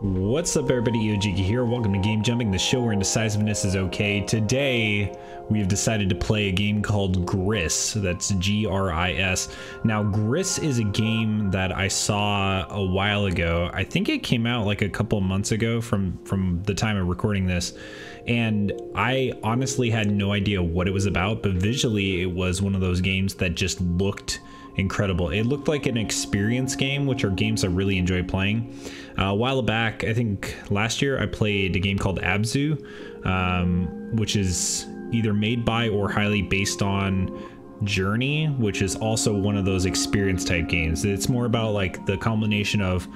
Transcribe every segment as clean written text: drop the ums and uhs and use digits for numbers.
What's up, everybody? Iojiki here. Welcome to Game Jumping, the show where indecisiveness is okay. Today, we've decided to play a game called Gris. That's G-R-I-S. Now, Gris is a game that I saw a while ago. I think it came out like a couple months ago from the time of recording this. And I honestly had no idea what it was about, but visually, it was one of those games that just looked incredible. It looked like an experience game, which are games I really enjoy playing. A while back, I think last year, I played a game called Abzu, which is either made by or highly based on Journey, which is also one of those experience type games. It's more about like the combination of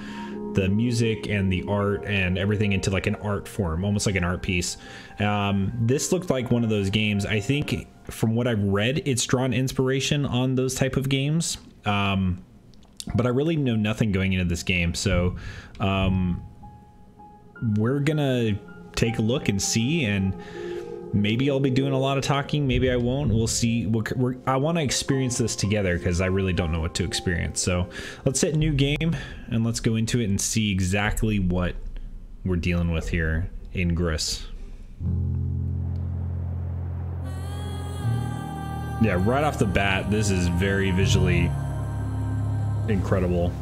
the music and the art and everything into like an art form, almost like an art piece. This looked like one of those games. I think from what I've read, it's drawn inspiration on those type of games. But I really know nothing going into this game. So we're gonna take a look and see, and maybe I'll be doing a lot of talking. Maybe I won't. We'll see. I want to experience this together because I really don't know what to experience. So let's hit new game and let's go into it and see exactly what we're dealing with here in Gris. Yeah, right off the bat, this is very visually incredible.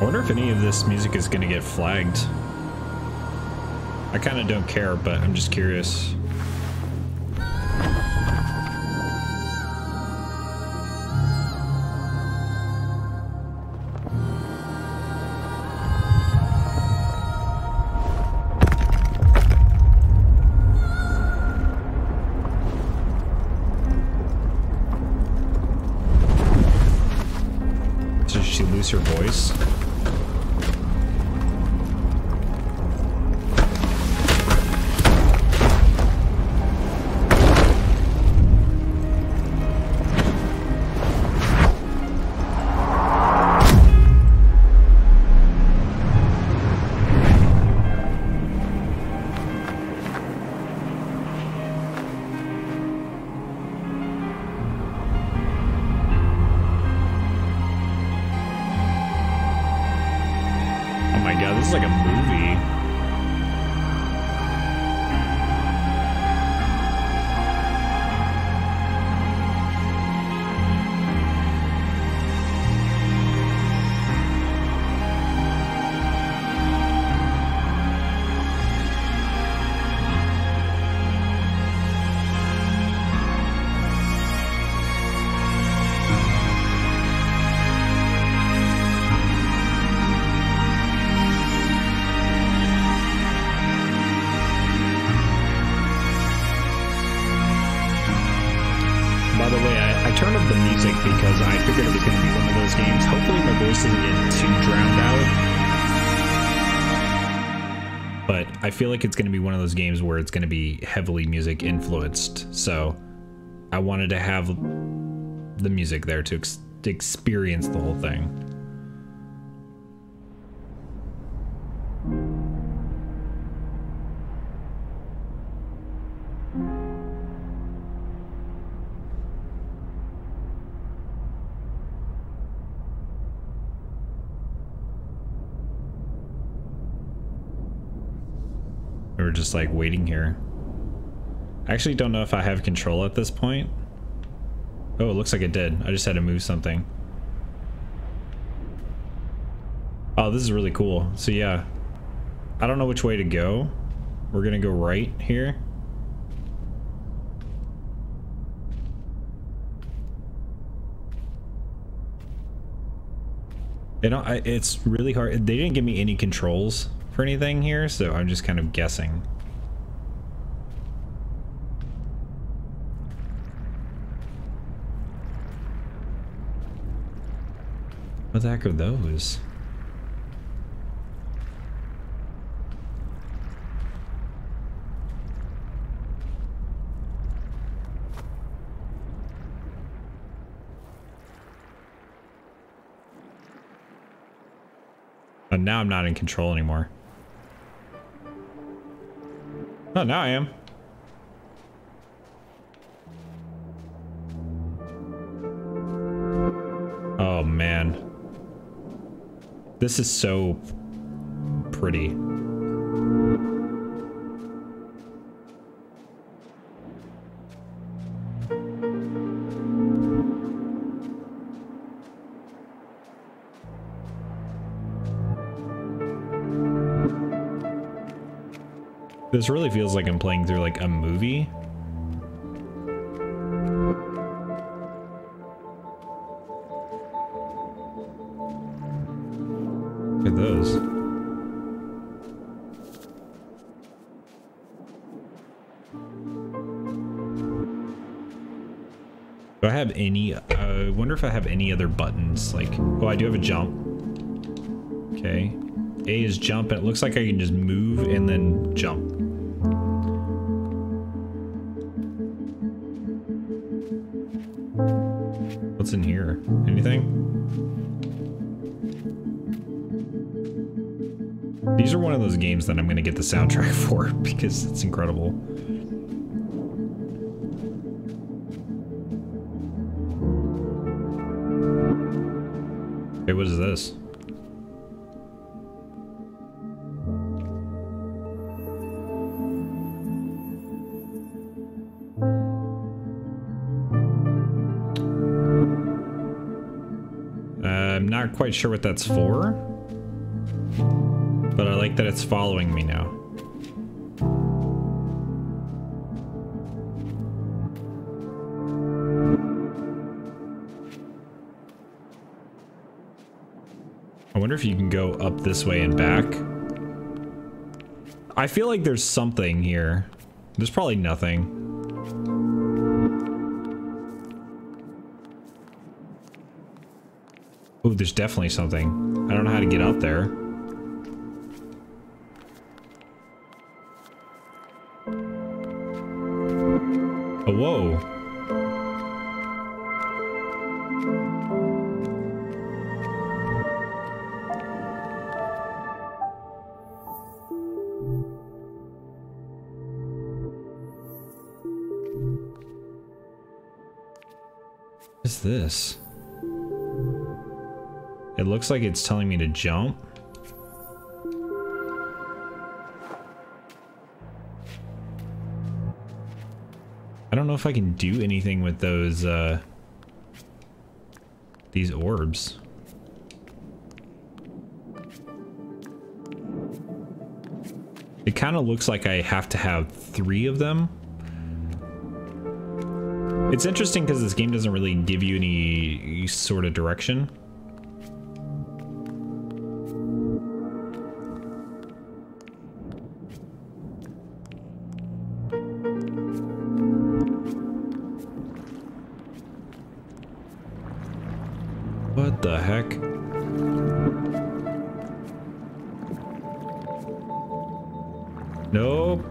I wonder if any of this music is going to get flagged. I kind of don't care, but I'm just curious. So did she lose her voice? This is like a movie. Turn up the music because I figured it was going to be one of those games. Hopefully my voice doesn't get too drowned out. But I feel like it's going to be one of those games where it's going to be heavily music influenced. So I wanted to have the music there to experience the whole thing. We're just like waiting here. I actually don't know if I have control at this point. Oh, it looks like it did. I just had to move something. Oh, this is really cool. So yeah, I don't know which way to go. We're gonna go right here. It's really hard. They didn't give me any controls for anything here, so I'm just kind of guessing. What the heck are those? Oh, now I'm not in control anymore. Oh, now I am. Oh man. This is so pretty. This really feels like I'm playing through like a movie. Look at those. Do I have any, I wonder if I have any other buttons, like, oh, I do have a jump. Okay. A is jump, and it looks like I can just move and then jump. What's in here? Anything? These are one of those games that I'm going to get the soundtrack for because it's incredible. Hey, what is this? Not quite sure what that's for, but I like that it's following me now. I wonder if you can go up this way and back. I feel like there's something here. There's probably nothing. Oh, there's definitely something. I don't know how to get out there. Oh, whoa. What is this? It looks like it's telling me to jump. I don't know if I can do anything with those, these orbs. It kind of looks like I have to have 3 of them. It's interesting because this game doesn't really give you any sort of direction. What the heck? Nope.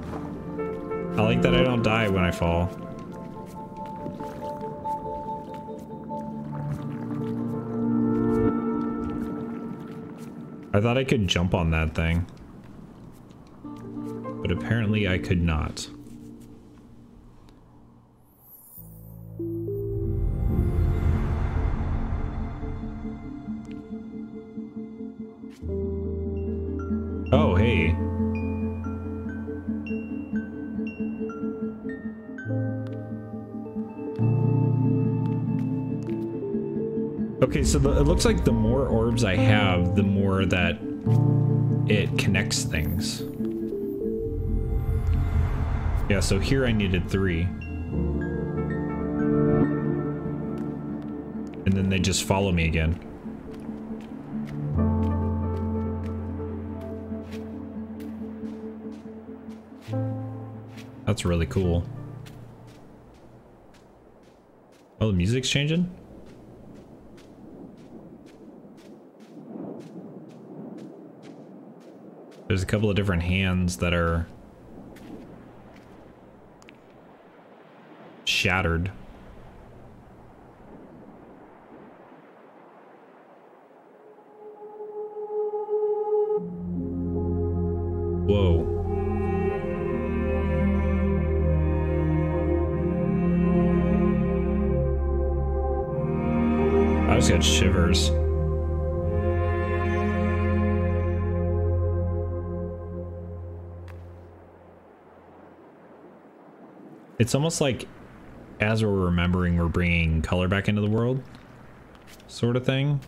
I like that I don't die when I fall. I thought I could jump on that thing, but apparently I could not. Oh, hey. Okay, so it looks like the more orbs I have, the more that it connects things. Yeah, so here I needed 3. And then they just follow me again. That's really cool. Oh, the music's changing? There's a couple of different hands that are shattered. Whoa. I always got shivers. It's almost like as we're remembering, we're bringing color back into the world, sort of thing.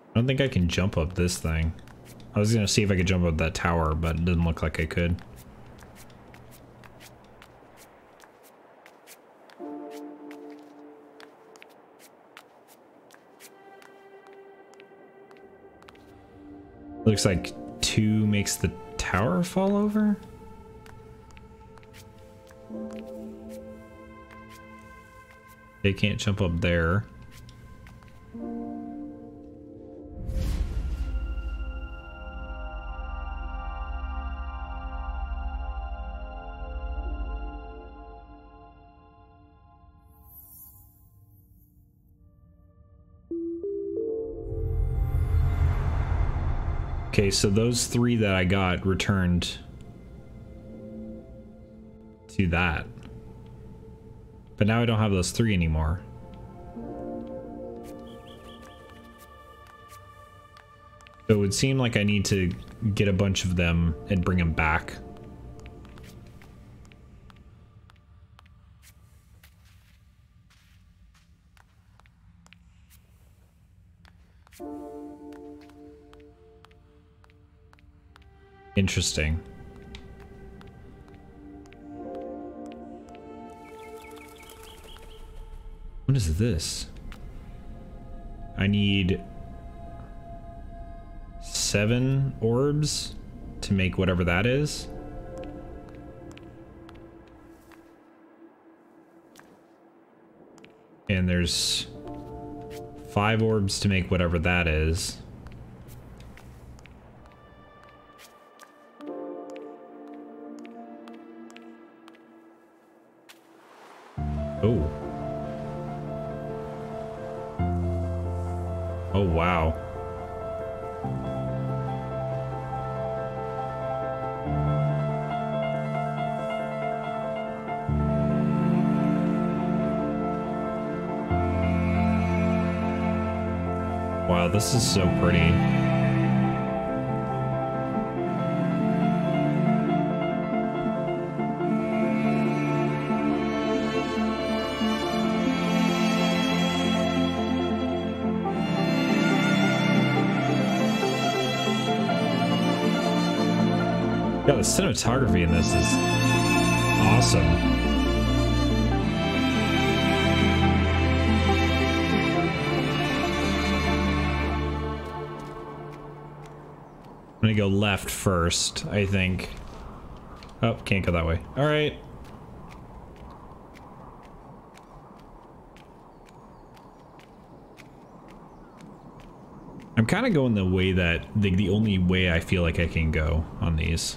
I don't think I can jump up this thing. I was gonna see if I could jump up that tower, but it didn't look like I could. Looks like 2 makes the tower fall over. They can't jump up there. Okay, so those 3 that I got returned to that. But now I don't have those 3 anymore. So it would seem like I need to get a bunch of them and bring them back. Interesting. What is this? I need 7 orbs to make whatever that is. And there's 5 orbs to make whatever that is. Oh, wow. Wow, this is so pretty. Yeah, the cinematography in this is awesome. I'm gonna go left first, I think. Oh, can't go that way. All right. I'm kind of going the way that, the only way I feel like I can go on these.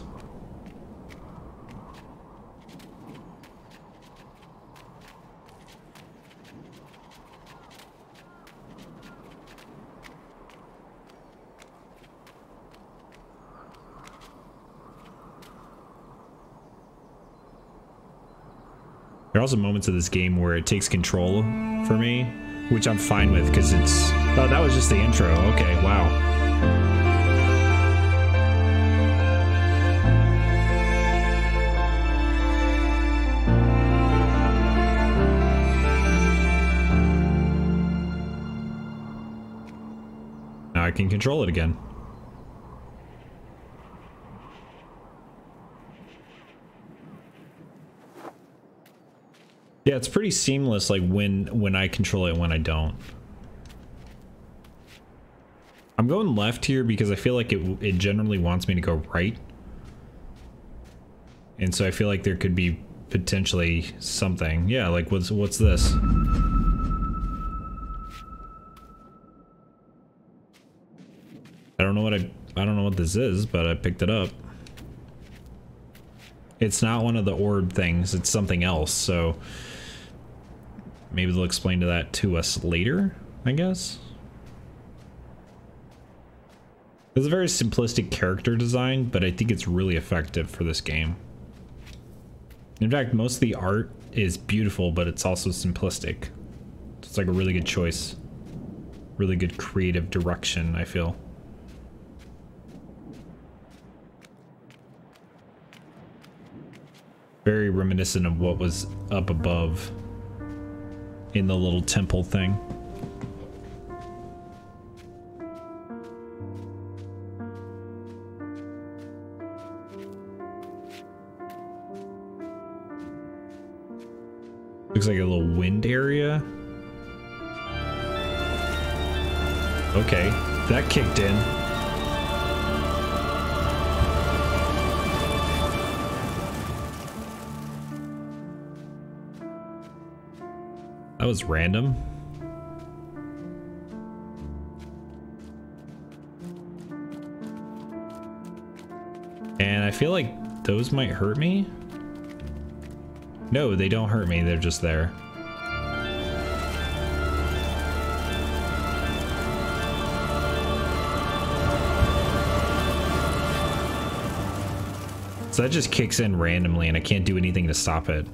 There are also moments of this game where it takes control for me, which I'm fine with because it's... Oh, that was just the intro. Okay, wow. Now I can control it again. Yeah, it's pretty seamless, like when I control it and when I don't. I'm going left here because I feel like it generally wants me to go right. And so I feel like there could be potentially something. Yeah, like what's this? I don't know what this is, but I picked it up. It's not one of the orb things, it's something else, so maybe they'll explain that to us later, I guess. It's a very simplistic character design, but I think it's really effective for this game. In fact, most of the art is beautiful, but it's also simplistic. It's like a really good choice. Really good creative direction, I feel. Very reminiscent of what was up above in the little temple thing. Looks like a little wind area. Okay, that kicked in. That was random. And I feel like those might hurt me. No, they don't hurt me, they're just there. So that just kicks in randomly and I can't do anything to stop it.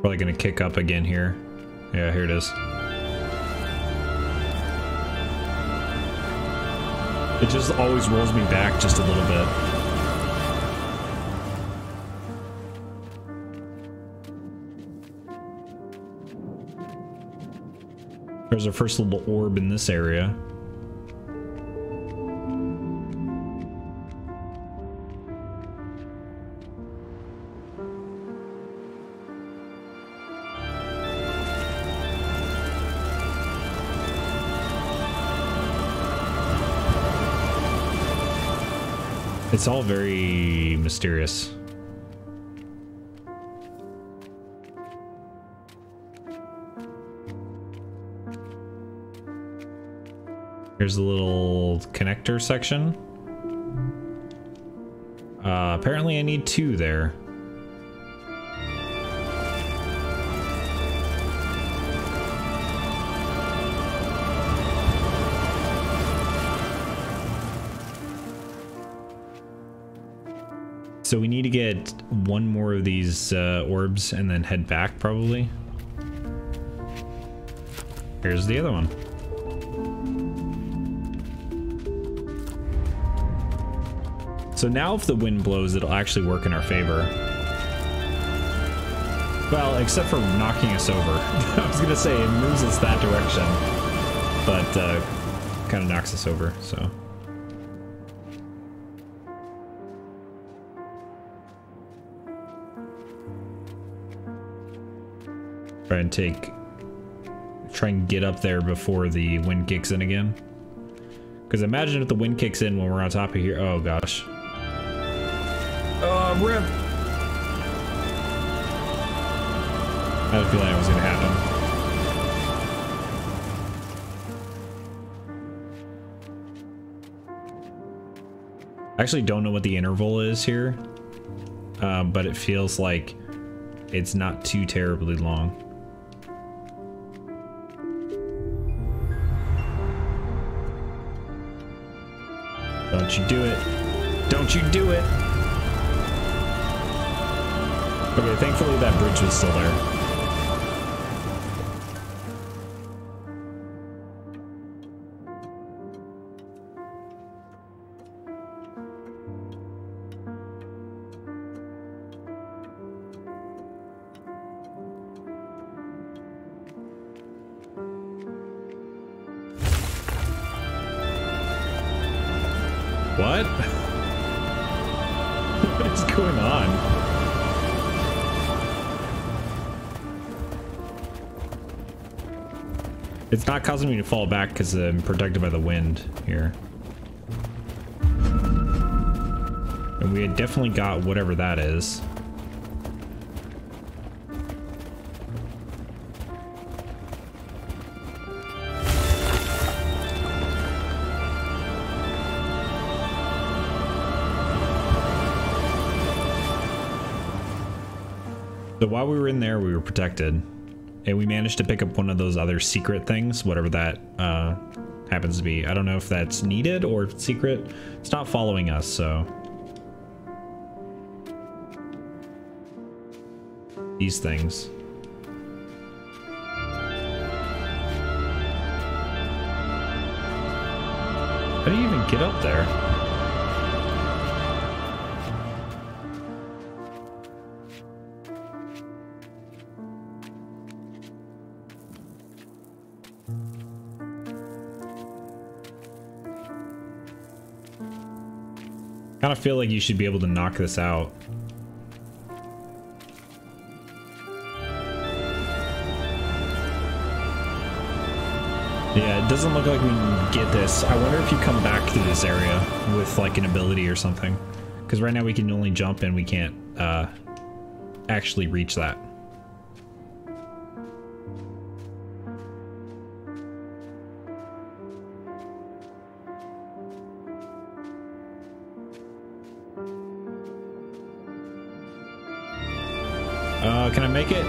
Probably gonna kick up again here. Yeah, here it is. It just always rolls me back just a little bit. There's our first little orb in this area. It's all very mysterious. Here's a little connector section. Apparently I need two there. So we need to get one more of these orbs and then head back, probably. Here's the other one. So now if the wind blows, it'll actually work in our favor. Well, except for knocking us over. I was gonna say it moves us that direction, but kind of knocks us over, so. Try and get up there before the wind kicks in again. Because imagine if the wind kicks in when we're on top of here. Oh gosh. Oh, rip! I had a feeling it was gonna happen. I actually don't know what the interval is here, but it feels like it's not too terribly long. Don't you do it. Don't you do it. Okay, thankfully that bridge was still there. What? What is going on? It's not causing me to fall back because I'm protected by the wind here. And we had definitely got whatever that is. So while we were in there, we were protected. And we managed to pick up one of those other secret things, whatever that happens to be. I don't know if that's needed or if it's secret. It's not following us, so. These things. How do you even get up there? Kind of feel like you should be able to knock this out. Yeah, it doesn't look like we can get this. I wonder if you come back to this area with like an ability or something. Because right now we can only jump and we can't actually reach that. Can I make it?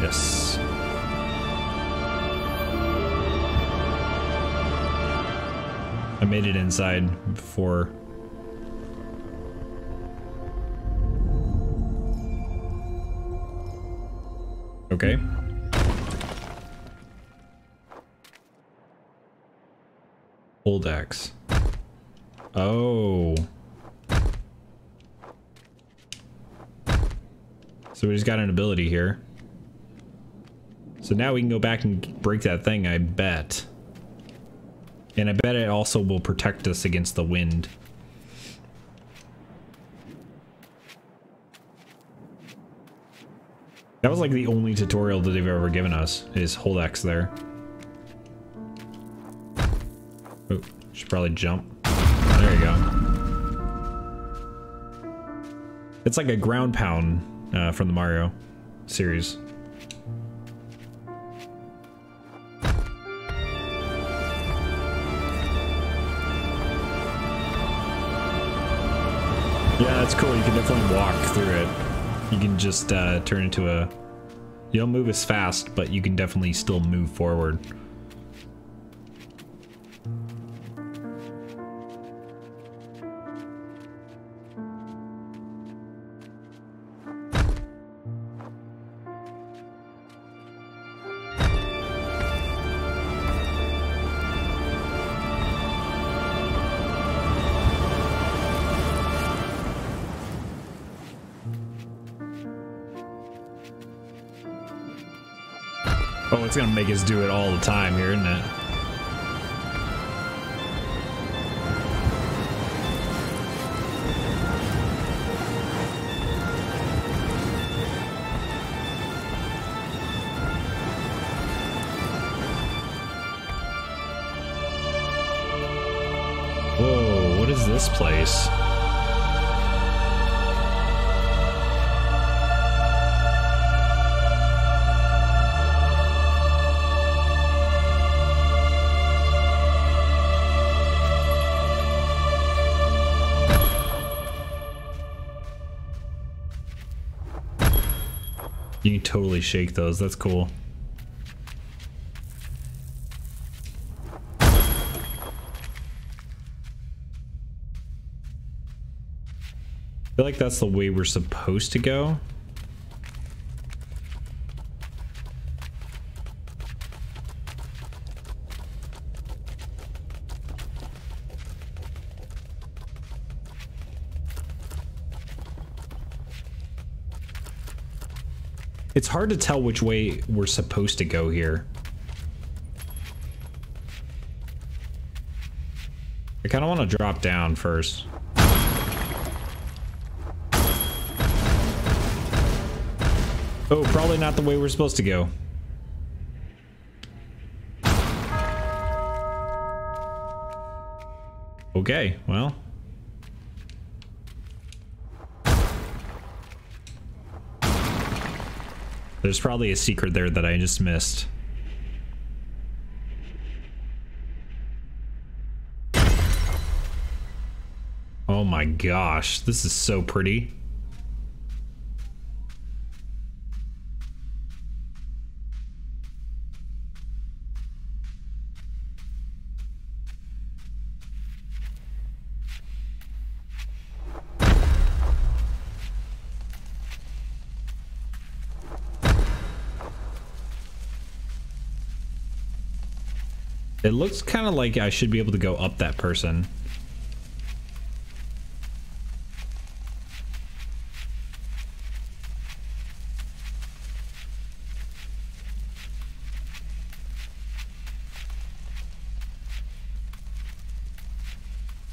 Yes. I made it inside before. Okay. Old axe. Oh. So we just got an ability here. So now we can go back and break that thing, I bet. And I bet it also will protect us against the wind. That was like the only tutorial that they've ever given us, is hold X there. Oh, should probably jump. There you go. It's like a ground pound from the Mario series. Yeah, that's cool. You can definitely walk through it. You can just turn into a... You don't move as fast, but you can definitely still move forward. Oh, it's gonna make us do it all the time here, isn't it? Whoa, what is this place? You can totally shake those, that's cool. I feel like that's the way we're supposed to go. It's hard to tell which way we're supposed to go here. I kind of want to drop down first. Oh, probably not the way we're supposed to go. Okay, well. There's probably a secret there that I just missed. Oh my gosh, this is so pretty. It looks kind of like I should be able to go up that person.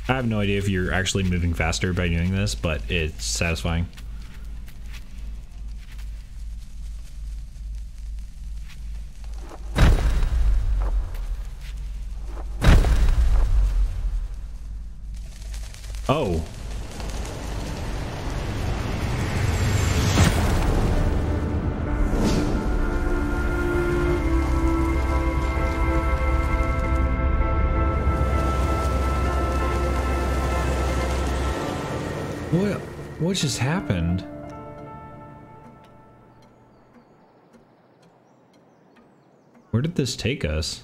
I have no idea if you're actually moving faster by doing this, but it's satisfying. Oh. What just happened? Where did this take us?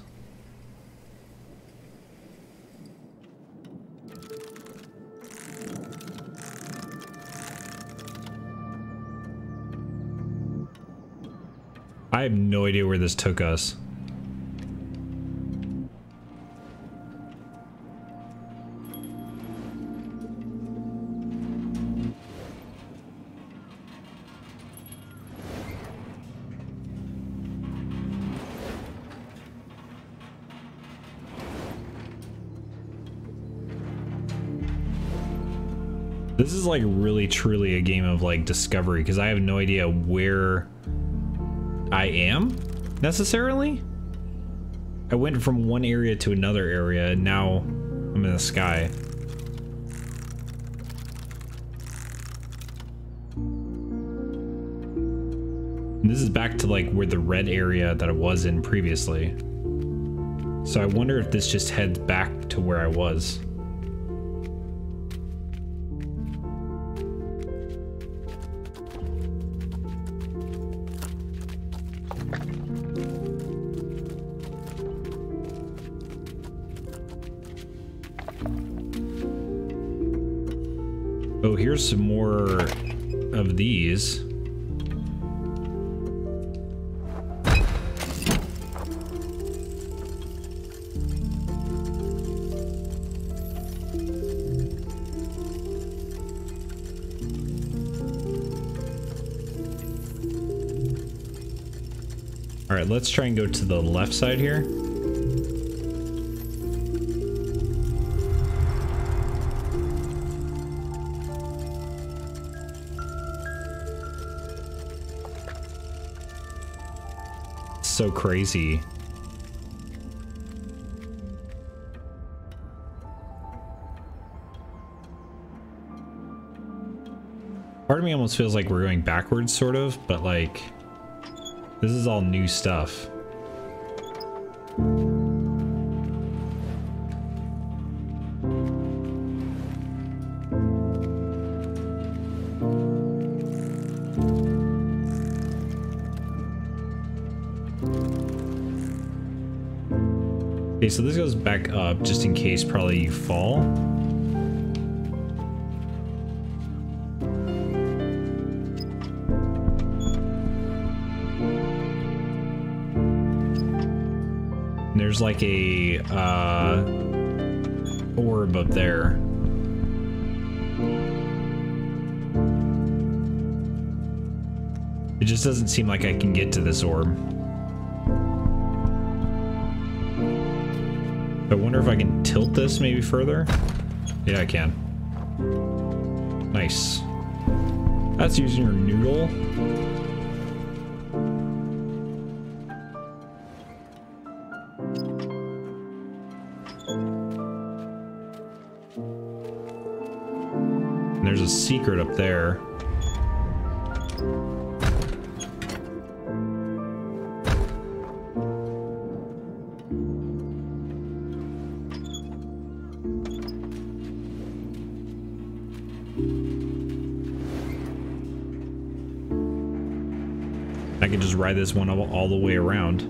I have no idea where this took us. This is like really truly a game of like discovery, because I have no idea where I am necessarily. I went from one area to another area and now I'm in the sky. And this is back to like where the red area that I was in previously. So I wonder if this just heads back to where I was. Oh, here's some more of these. All right, let's try and go to the left side here. So crazy. Part of me almost feels like we're going backwards, sort of, but like, this is all new stuff. Okay, so this goes back up just in case probably you fall. And there's like a orb up there. It just doesn't seem like I can get to this orb. I wonder if I can tilt this maybe further. Yeah, I can. Nice. That's using your noodle. And there's a secret up there. I can just ride this one all the way around.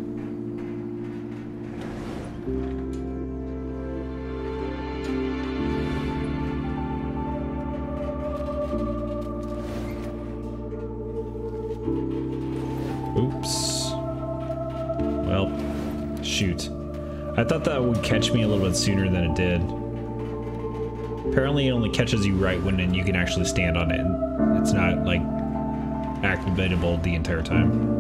Oops. Well, shoot. I thought that would catch me a little bit sooner than it did. Apparently it only catches you right when you can actually stand on it. And it's not like activatable the entire time.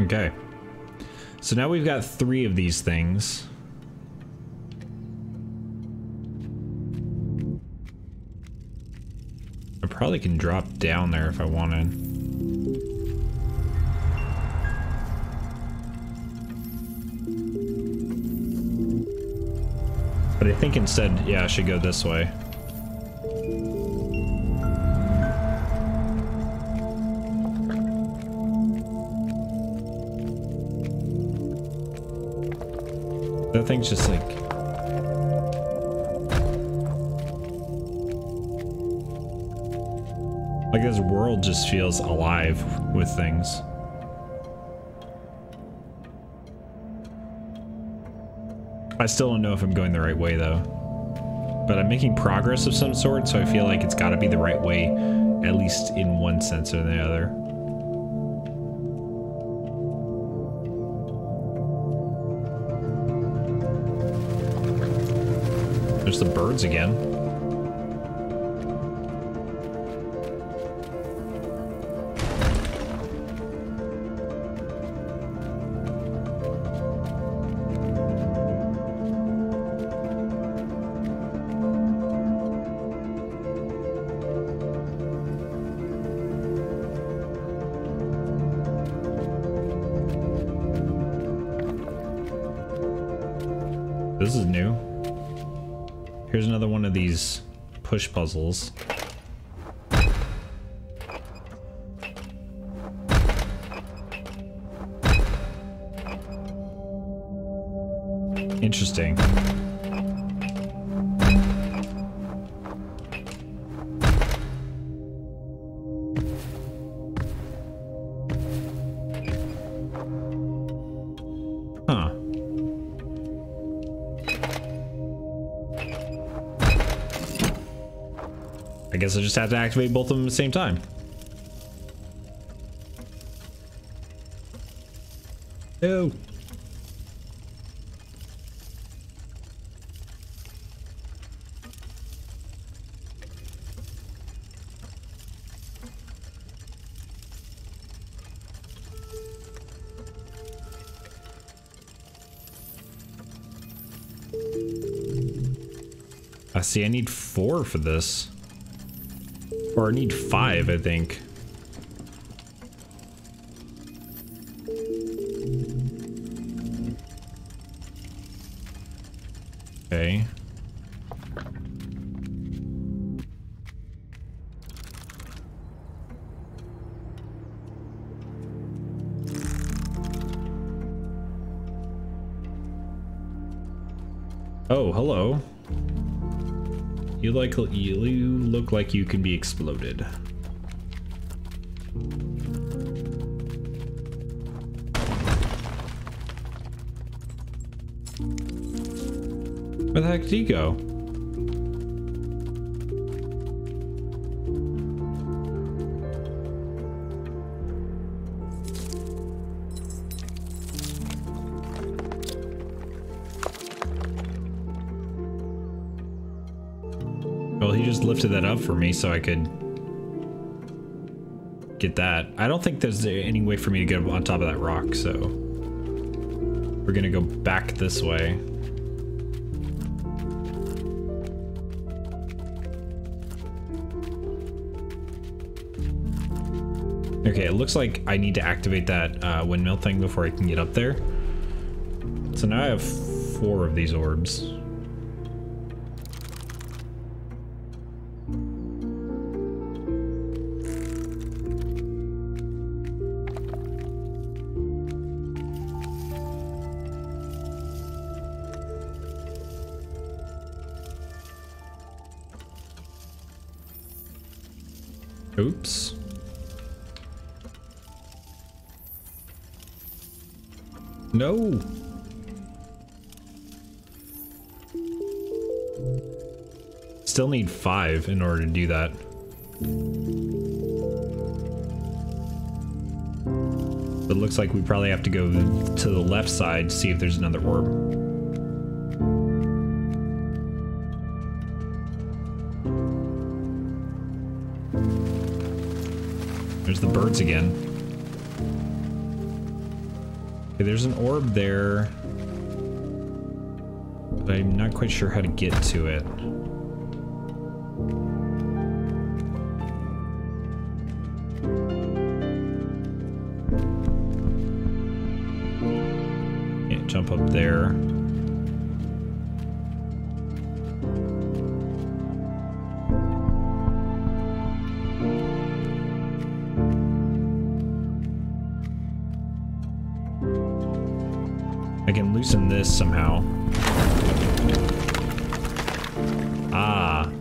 Okay, so now we've got 3 of these things. I probably can drop down there if I wanted. But I think instead, yeah, I should go this way. That thing's just like... like this world just feels alive with things. I still don't know if I'm going the right way though. But I'm making progress of some sort, so I feel like it's gotta be the right way, at least in one sense or the other. There's the birds again. This is new. Here's another one of these push puzzles. Interesting. I guess I just have to activate both of them at the same time. No. I see, I need 4 for this. Or I need 5, I think. Okay. Oh, hello. You look like you can be exploded. Where the heck did he go? Lifted that up for me so I could get that. I don't think there's any way for me to get on top of that rock, so we're gonna go back this way. Okay, it looks like I need to activate that windmill thing before I can get up there. So now I have 4 of these orbs. Oops. No. still need 5 in order to do that. But it looks like we probably have to go to the left side to see if there's another orb. There's the birds again. Okay, there's an orb there. But I'm not quite sure how to get to it. Jump up there. I can loosen this somehow. Ah.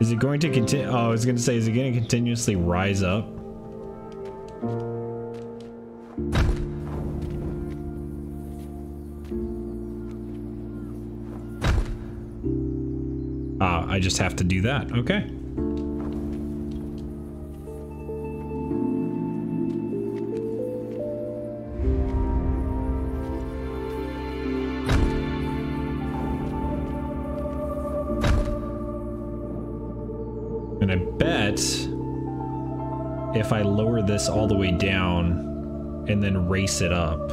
Is it going to continue? Oh, I was going to say, is it going to continuously rise up? Ah, I just have to do that. Okay. If I lower this all the way down and then race it up.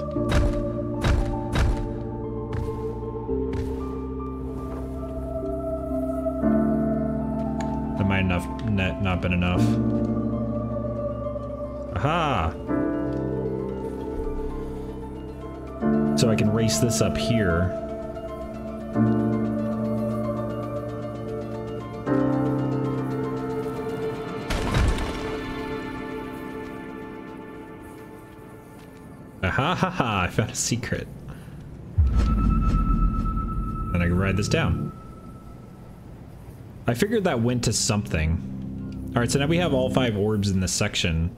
That might not been enough. Aha! So I can race this up here. Ha ha ha, I found a secret. And I can ride this down. I figured that went to something. Alright, so now we have all 5 orbs in this section.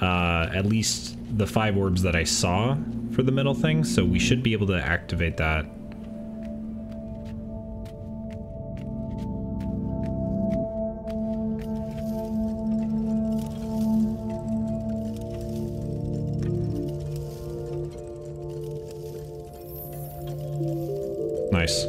At least the 5 orbs that I saw for the middle thing, so we should be able to activate that. Nice.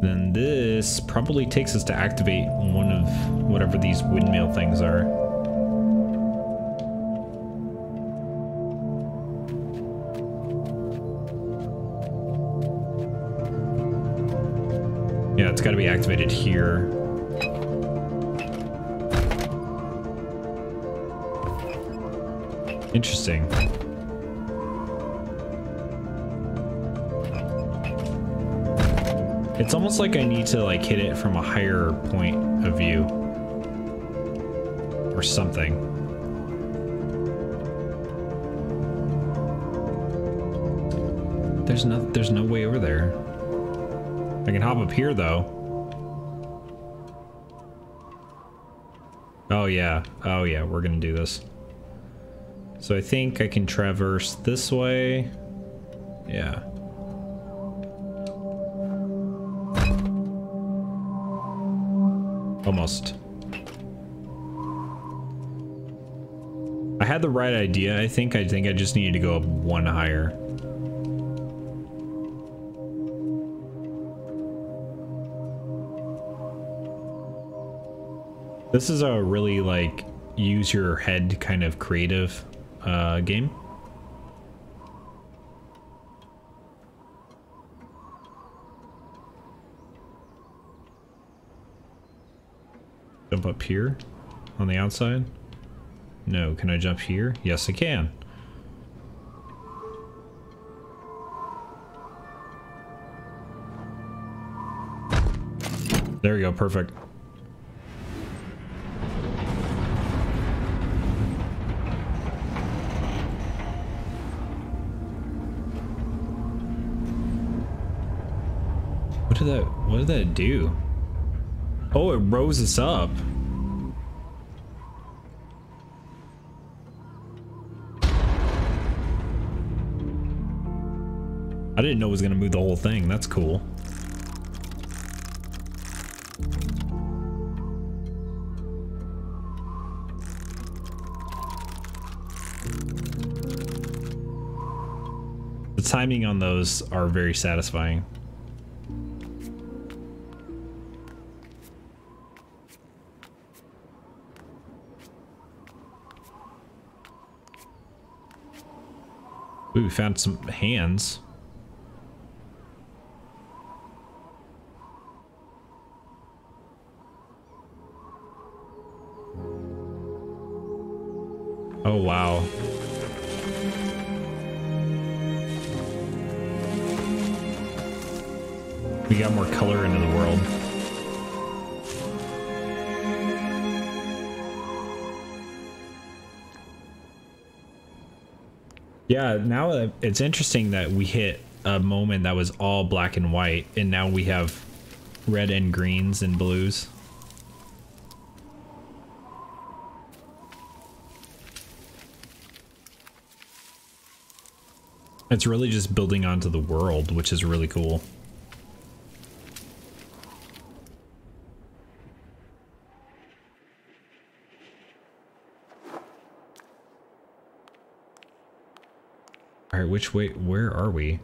Then this probably takes us to activate one of whatever these windmill things are. Yeah, it's got to be activated here. Interesting. It's almost like I need to like hit it from a higher point of view or something. There's no way over there. I can hop up here, though. Oh, yeah, we're gonna do this. So I think I can traverse this way. Yeah. Almost. I had the right idea, I think. I think I just needed to go up one higher. This is a really, like, use your head kind of creative game. Jump up here on the outside. No, can I jump here? Yes, I can. There we go, perfect. What did that do? Oh, it rose us up. I didn't know it was gonna move the whole thing. That's cool. The timing on those are very satisfying. Ooh, we found some hands. Oh, wow. We got more color into the world. Yeah, now it's interesting that we hit a moment that was all black and white, and now we have red and greens and blues. It's really just building onto the world, which is really cool. All right, which way, where are we?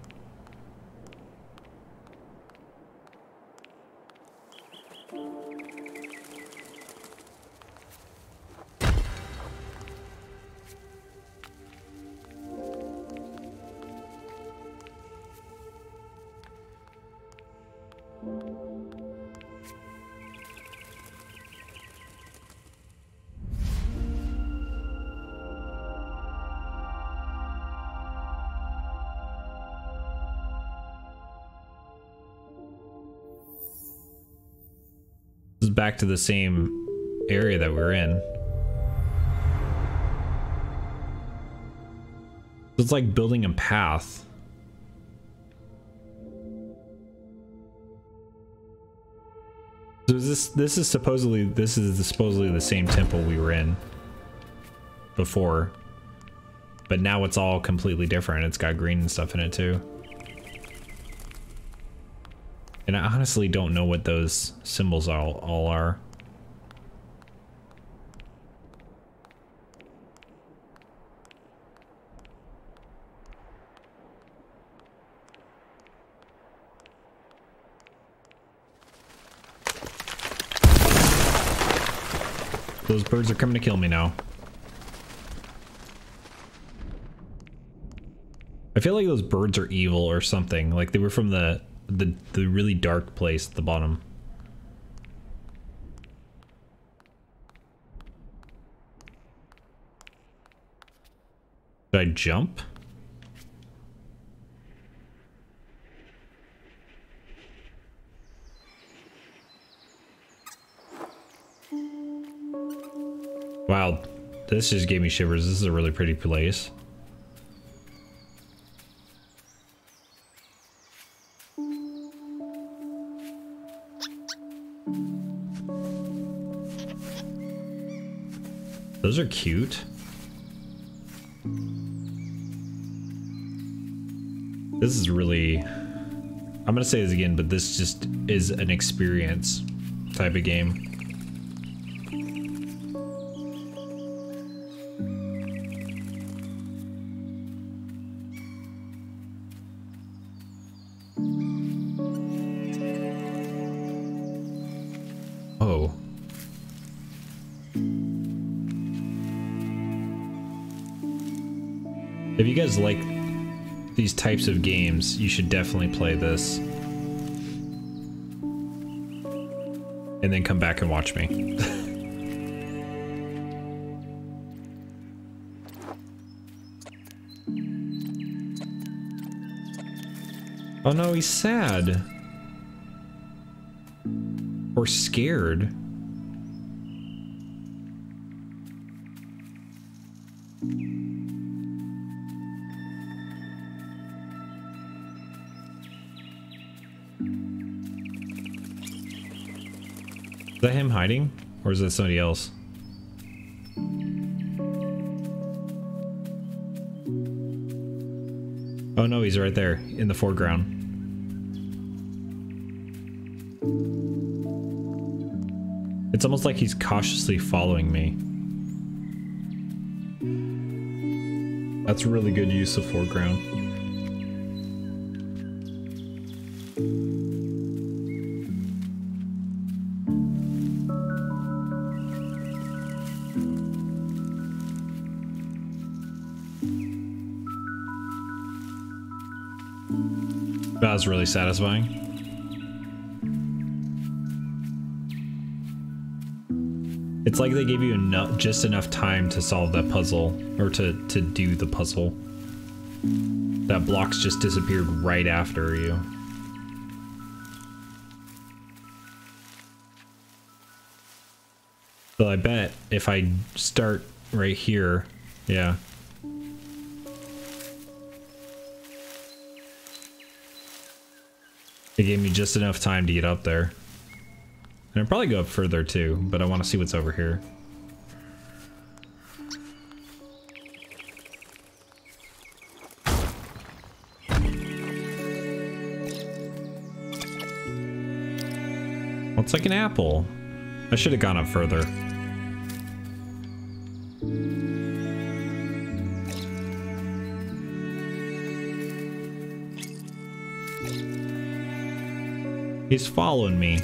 Back to the same area that we're in. It's like building a path. So this is supposedly the same temple we were in before, but now it's all completely different. It's got green and stuff in it too. And I honestly don't know what those symbols all are. Those birds are coming to kill me now. I feel like those birds are evil or something. Like they were from the really dark place at the bottom. Did I jump? Wow, this just gave me shivers. This is a really pretty place. Those are cute. This is really... I'm gonna say this again, but this just is an experience type of game. If you guys like these types of games, you should definitely play this. And then come back and watch me. Oh no, he's sad. Or scared. that him hiding? Or is that somebody else? Oh no, he's right there in the foreground. It's almost like he's cautiously following me. That's really good use of foreground. That was really satisfying. It's like they gave you enough, just enough time to solve that puzzle, or to do the puzzle. That block's just disappeared right after you. So I bet if I start right here, yeah. It gave me just enough time to get up there. And I'll probably go up further too, but I want to see what's over here. Well, it's like an apple. I should have gone up further. He's following me.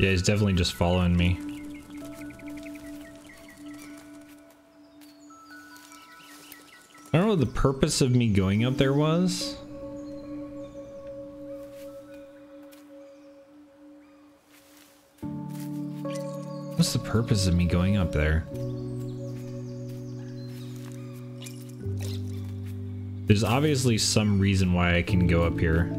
Yeah, he's definitely just following me. I don't know what the purpose of me going up there was. What's the purpose of me going up there? There's obviously some reason why I can go up here.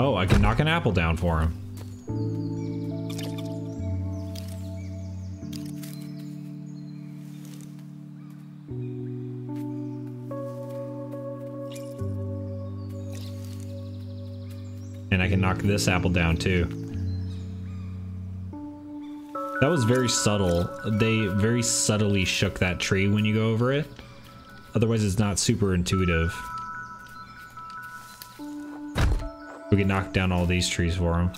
Oh, I can knock an apple down for him. And I can knock this apple down too. That was very subtle. They very subtly shook that tree when you go over it. Otherwise, it's not super intuitive. We can knock down all these trees for him.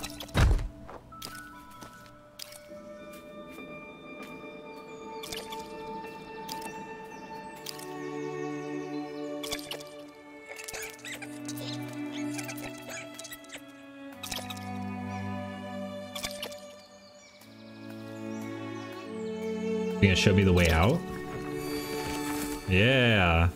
You gonna show me the way out? Yeah.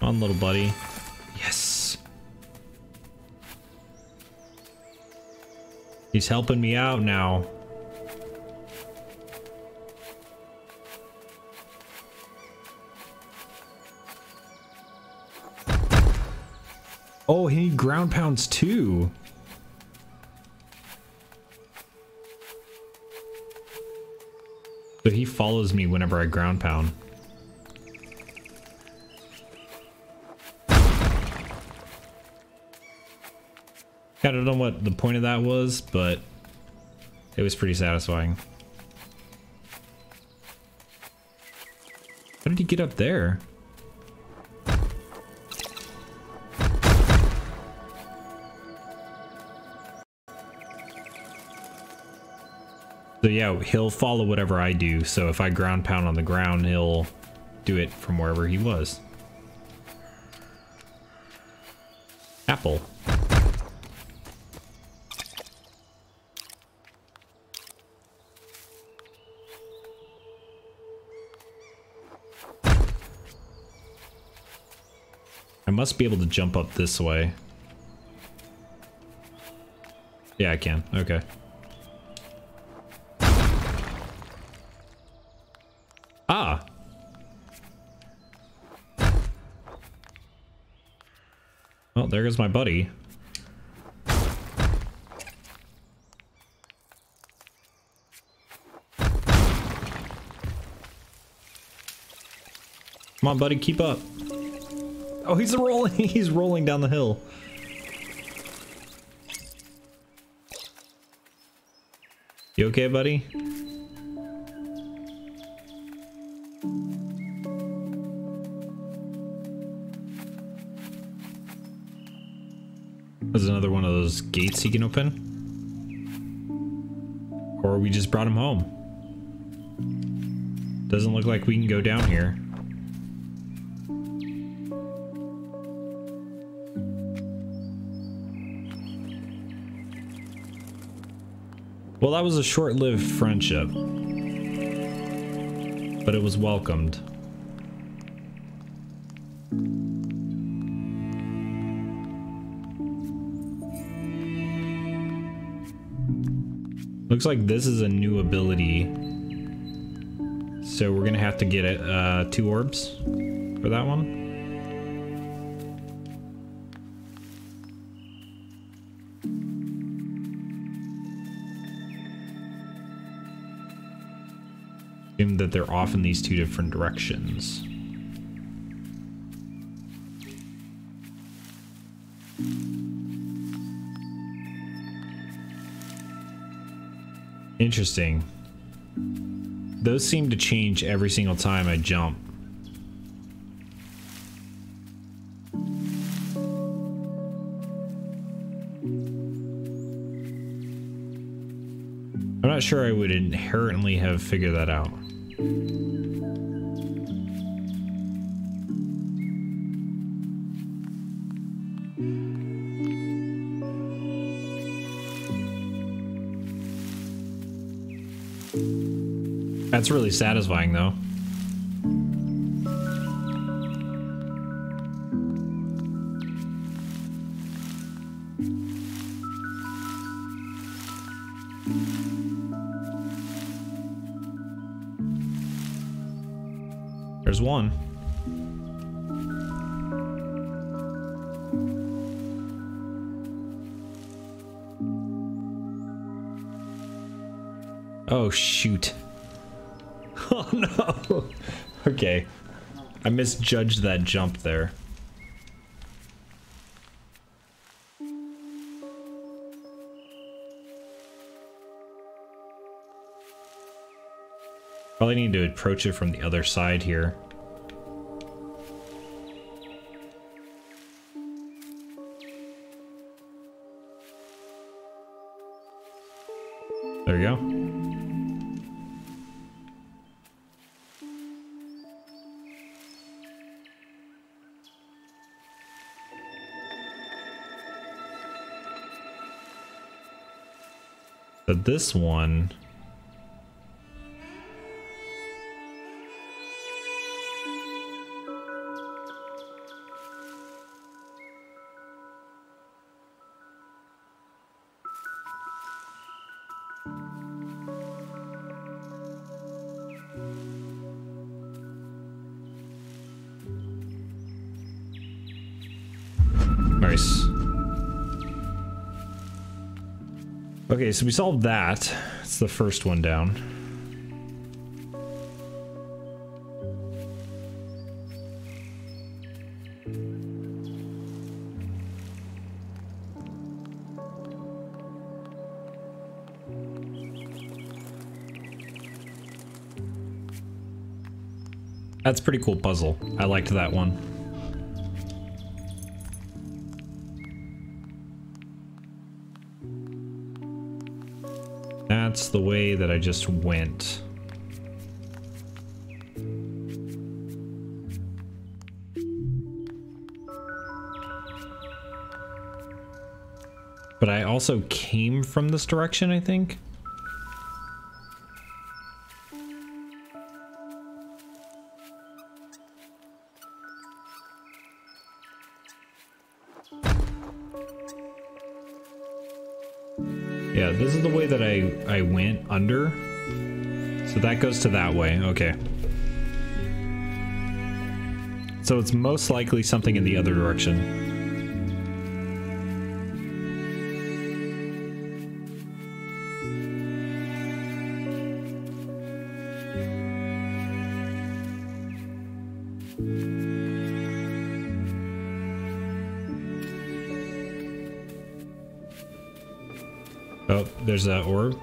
Come on, little buddy. Yes. He's helping me out now. Oh, he ground pounds too. So he follows me whenever I ground pound. I don't know what the point of that was, but it was pretty satisfying. How did he get up there? So yeah, he'll follow whatever I do. So if I ground pound on the ground, he'll do it from wherever he was. Apple. I must be able to jump up this way. Yeah, I can. Okay. Ah! Well, there goes my buddy. Come on, buddy, keep up. Oh, he's rolling. He's rolling down the hill. You okay, buddy? There's another one of those gates he can open. Or we just brought him home. Doesn't look like we can go down here. Well, that was a short-lived friendship, but it was welcomed. Looks like this is a new ability, so we're gonna have to get 2 orbs for that one. That they're off in these two different directions. Interesting. Those seem to change every single time I jump. I'm not sure I would inherently have figured that out. That's really satisfying, though. There's one. Oh, shoot. Oh, no. Okay. I misjudged that jump there. Probably need to approach it from the other side here. There we go. But this one... Okay, so we solved that. It's the first one down. That's a pretty cool puzzle. I liked that one. That's the way that I just went. But I also came from this direction, I think. Yeah, this is the way that I went under. So that goes to that way, okay. So it's most likely something in the other direction. Oh, there's that orb.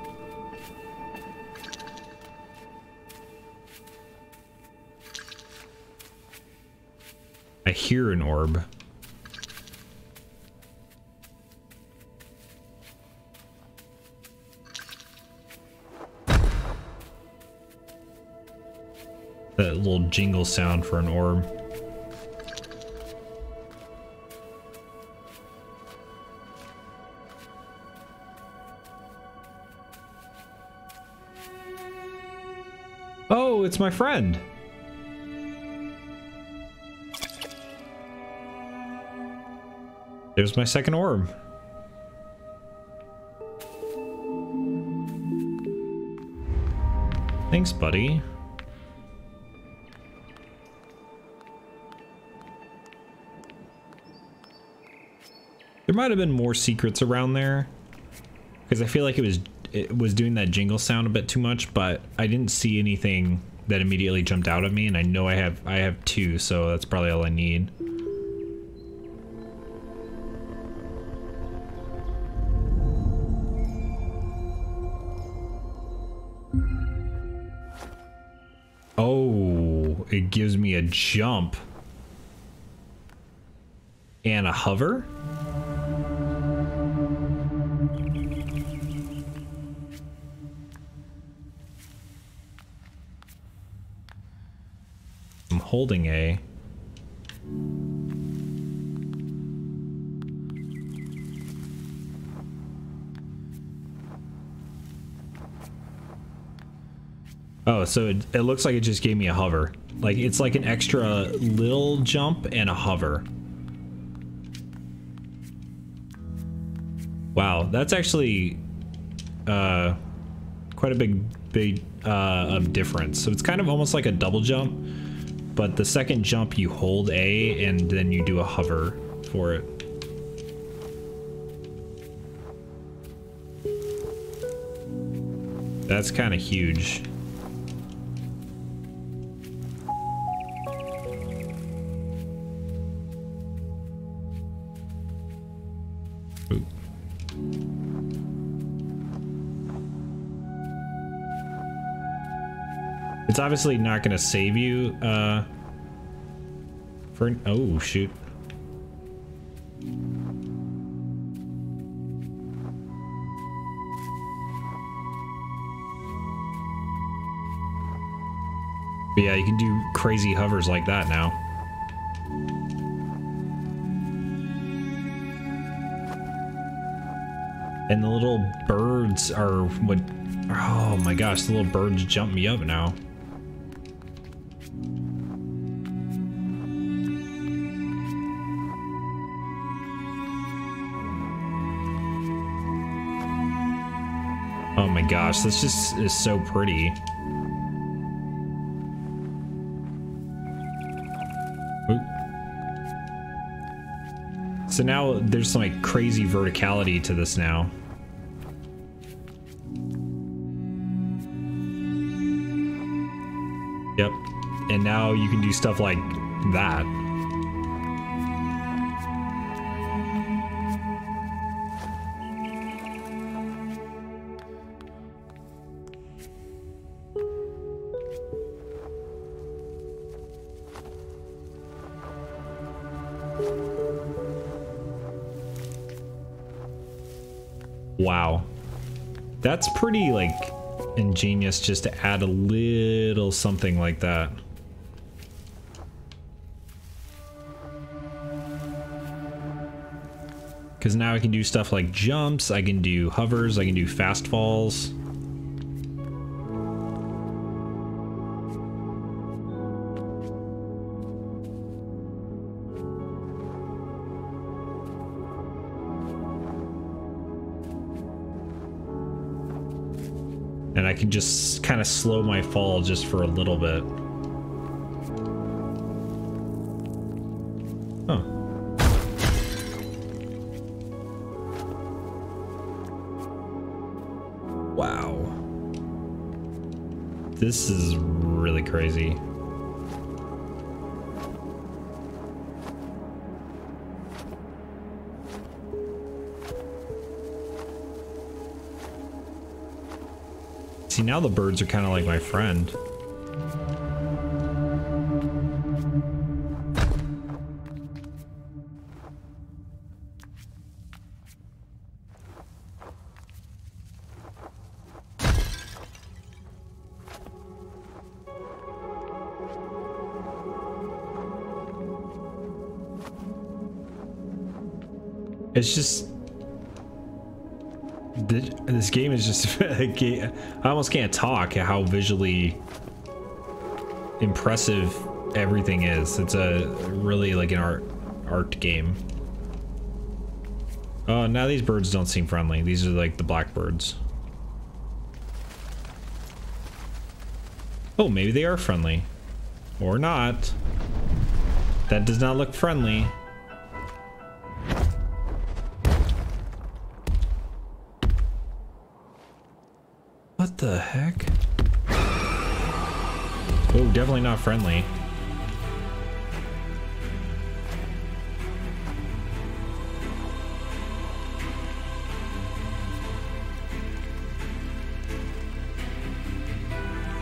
I hear an orb. That little jingle sound for an orb. Oh, it's my friend. There's my second orb. Thanks, buddy. There might have been more secrets around there, because I feel like it was doing that jingle sound a bit too much, but I didn't see anything that immediately jumped out at me, and I know I have two, so that's probably all I need. Oh, it gives me a jump and a hover. Holding a. Oh, so it looks like it just gave me a hover. Like, it's like an extra little jump and a hover. Wow, that's actually quite a big difference. So it's kind of almost like a double jump. But the second jump, you hold A, and then you do a hover for it. That's kind of huge. Ooh. It's obviously not going to save you for... Oh, shoot. But yeah, you can do crazy hovers like that now. And the little birds are what... Oh my gosh, the little birds jump me up now. Oh my gosh, this just is so pretty. Oop. So now there's some like crazy verticality to this now. Yep. And now you can do stuff like that. Wow. That's pretty, like, ingenious just to add a little something like that. Because now I can do stuff like jumps, I can do hovers, I can do fast falls. And I can just kind of slow my fall just for a little bit. Huh. Wow. This is really crazy. See, now the birds are kind of like my friend. It's just... This game is just a game. I almost can't talk how visually impressive everything is. It's a really like an art game. Oh, now these birds don't seem friendly. These are like the blackbirds. Oh, maybe they are friendly. Or not. That does not look friendly. What the heck? Oh, definitely not friendly.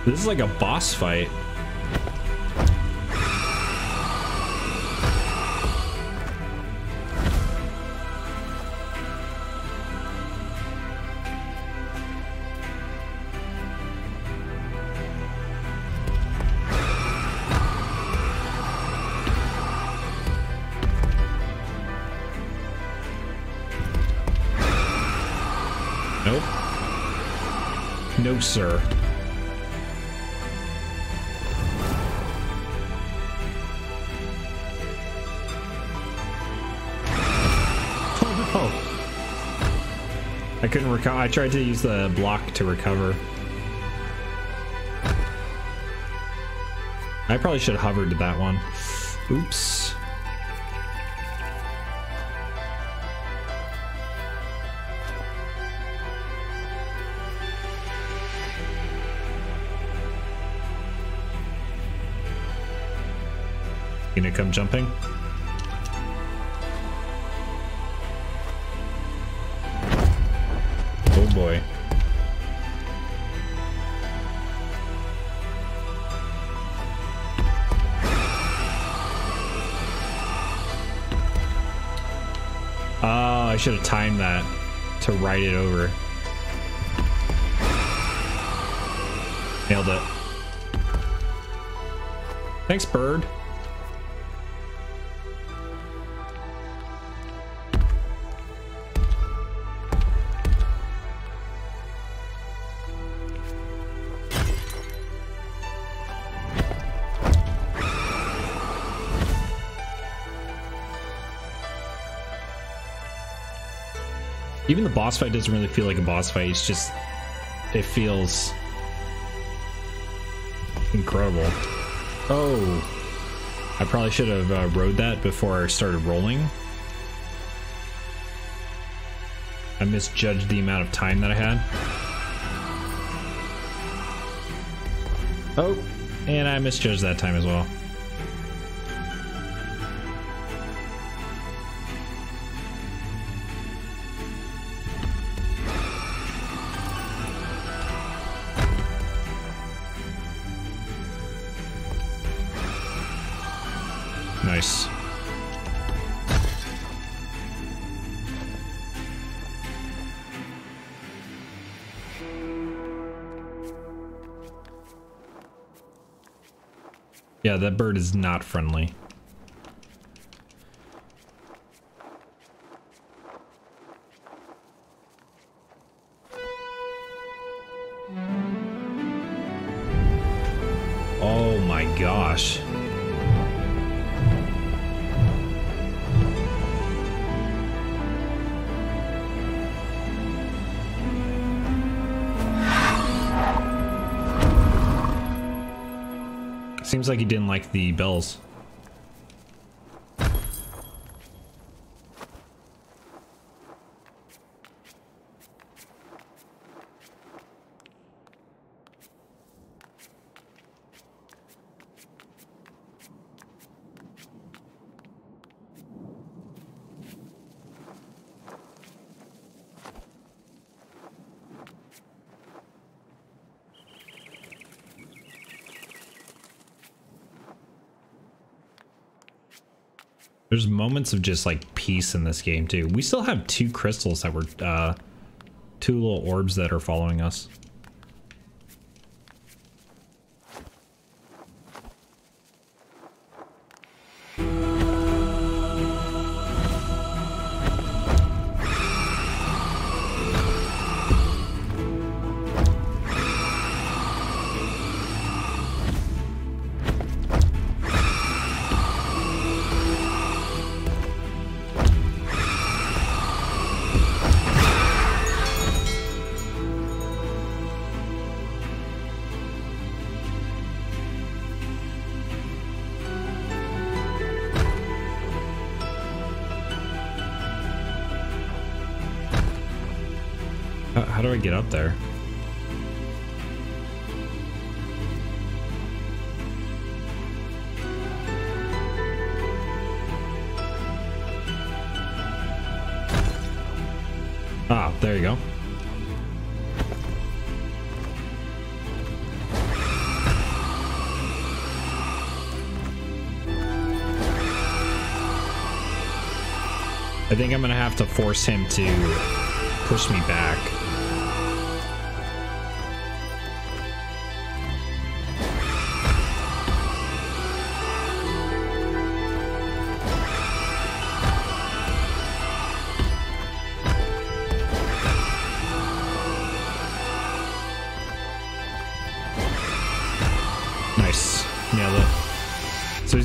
This is like a boss fight. No, sir. Oh no! I couldn't recover. I tried to use the block to recover. I probably should have hovered to that one. Oops. Gonna come jumping. Oh boy. Oh, I should have timed that to ride it over. Nailed it. Thanks, bird. Even the boss fight doesn't really feel like a boss fight. It's just, it feels incredible. Oh, I probably should have rode that before I started rolling. I misjudged the amount of time that I had. Oh, and I misjudged that time as well. Nice. Yeah, that bird is not friendly. Oh my gosh. Seems like he didn't like the bells. There's moments of just like peace in this game too. We still have two crystals that were two little orbs that are following us. How do I get up there? Ah, there you go. I think I'm gonna have to force him to push me back.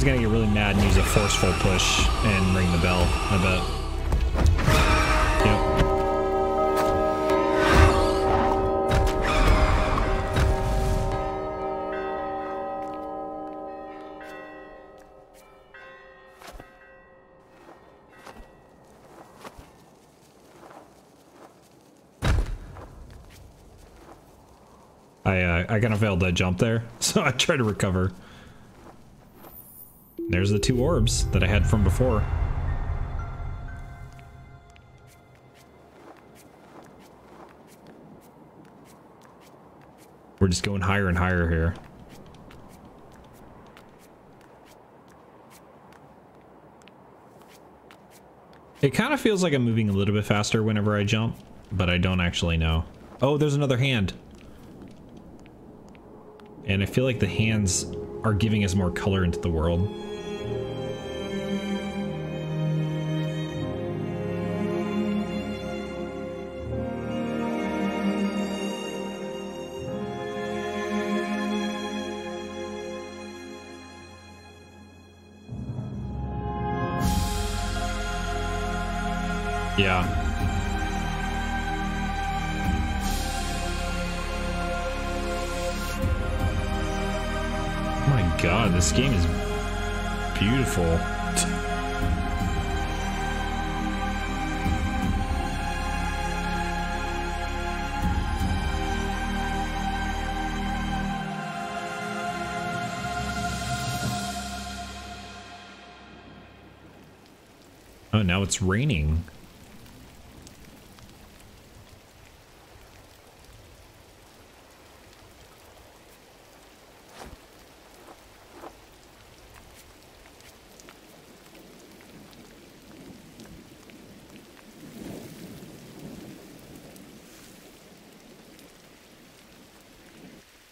Gonna get really mad and use a forceful push and ring the bell, I bet. Yep. I kind of failed that jump there, so I tried to recover. There's the two orbs that I had from before. We're just going higher and higher here. It kind of feels like I'm moving a little bit faster whenever I jump, but I don't actually know. Oh, there's another hand. And I feel like the hands are giving us more color into the world. Yeah. My God, this game is beautiful. Oh, now it's raining.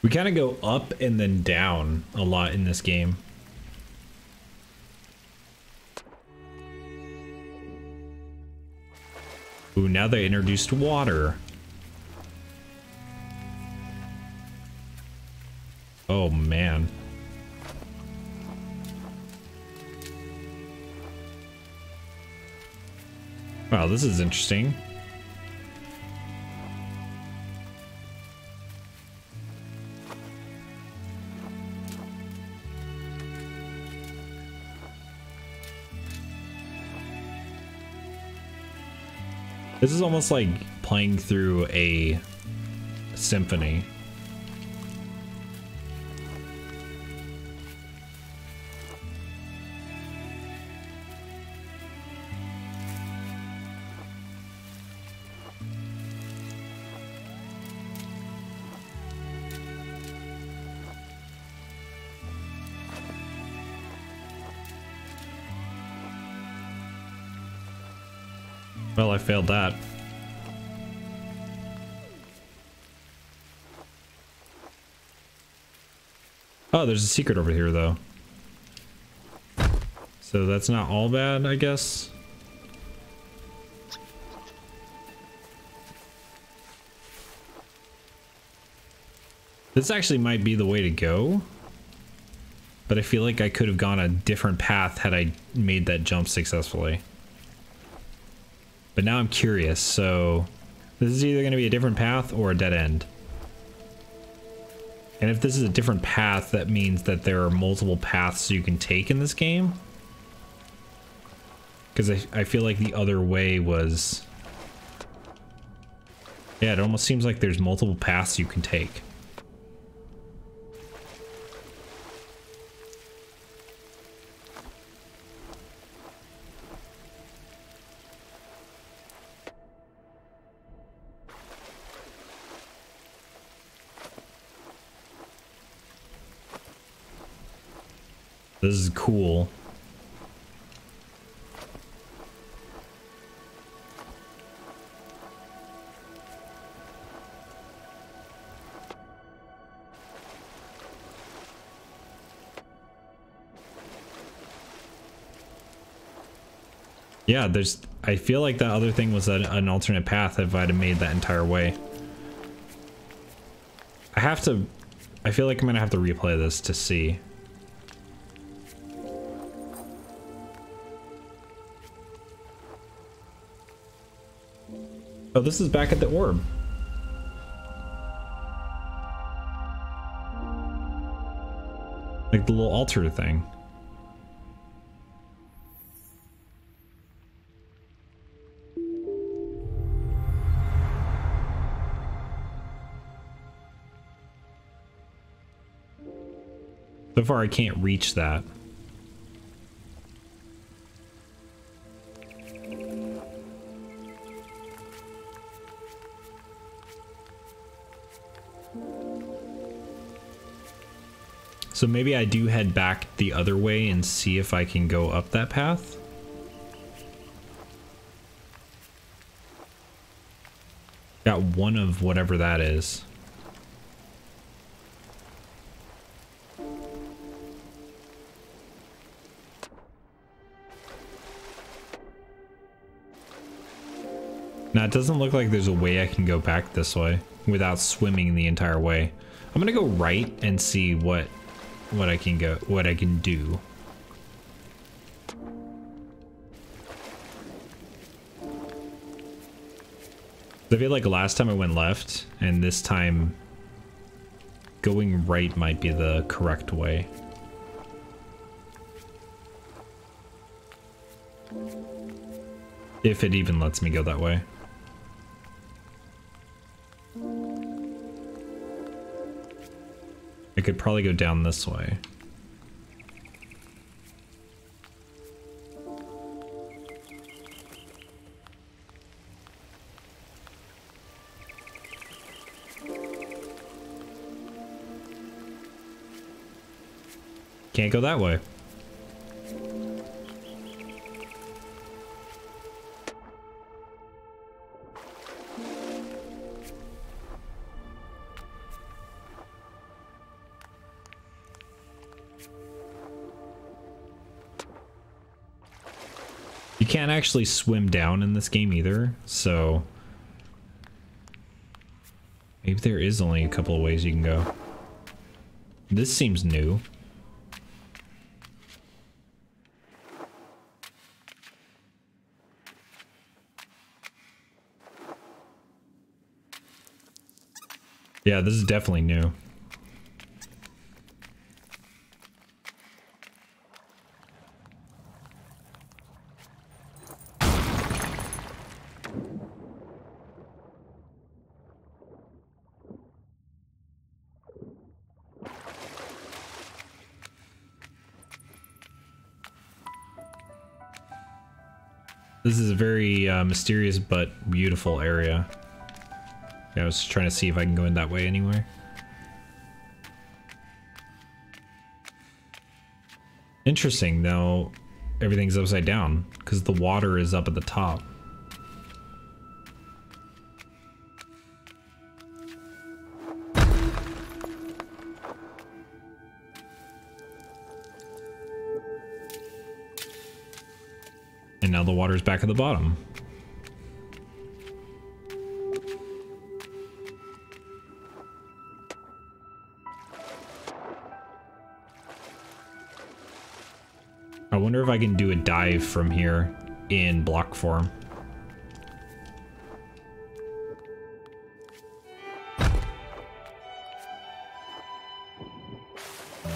We kind of go up and then down a lot in this game. Ooh, now they introduced water. Oh, man. Wow, this is interesting. This is almost like playing through a symphony. Well, I failed that. Oh, there's a secret over here, though. So that's not all bad, I guess. This actually might be the way to go. But I feel like I could have gone a different path had I made that jump successfully. But now I'm curious, so this is either going to be a different path or a dead end. And if this is a different path, that means that there are multiple paths you can take in this game. Because I feel like the other way was... Yeah, it almost seems like there's multiple paths you can take. This is cool. Yeah, there's... I feel like that other thing was an alternate path if I'd have made that entire way. I have to... I feel like I'm gonna have to replay this to see. Oh, this is back at the orb. Like the little altar thing. So far, I can't reach that. So maybe I do head back the other way and see if I can go up that path. Got one of whatever that is. Now it doesn't look like there's a way I can go back this way without swimming the entire way. I'm gonna go right and see what I can do. I feel like last time I went left, and this time going right might be the correct way. If it even lets me go that way. I could probably go down this way. Can't go that way. You can't actually swim down in this game either, so maybe there is only a couple of ways you can go. This seems new. Yeah, this is definitely new. This is a very mysterious but beautiful area. Yeah, I was trying to see if I can go in that way anyway. Interesting, though, everything's upside down because the water is up at the top. And now the water's back at the bottom. I wonder if I can do a dive from here in block form.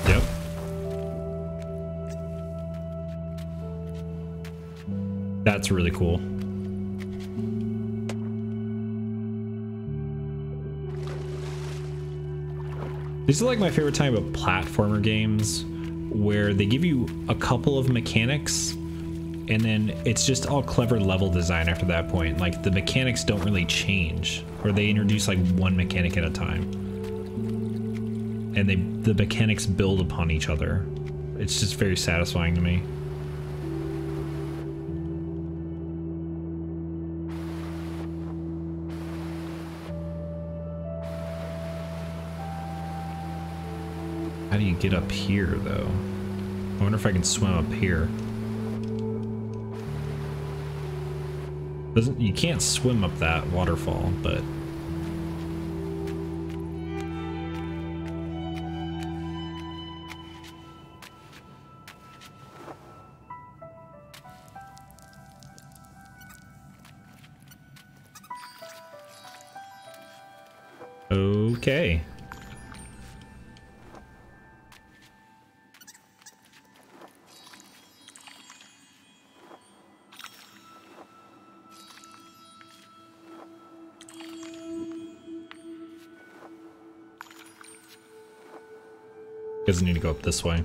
Yep. That's really cool. These are like my favorite type of platformer games, where they give you a couple of mechanics and then it's just all clever level design after that point. Like the mechanics don't really change, or they introduce like one mechanic at a time, and the mechanics build upon each other. It's just very satisfying to me. How do you get up here, though? I wonder if I can swim up here. You can't swim up that waterfall, but okay. Doesn't need to go up this way.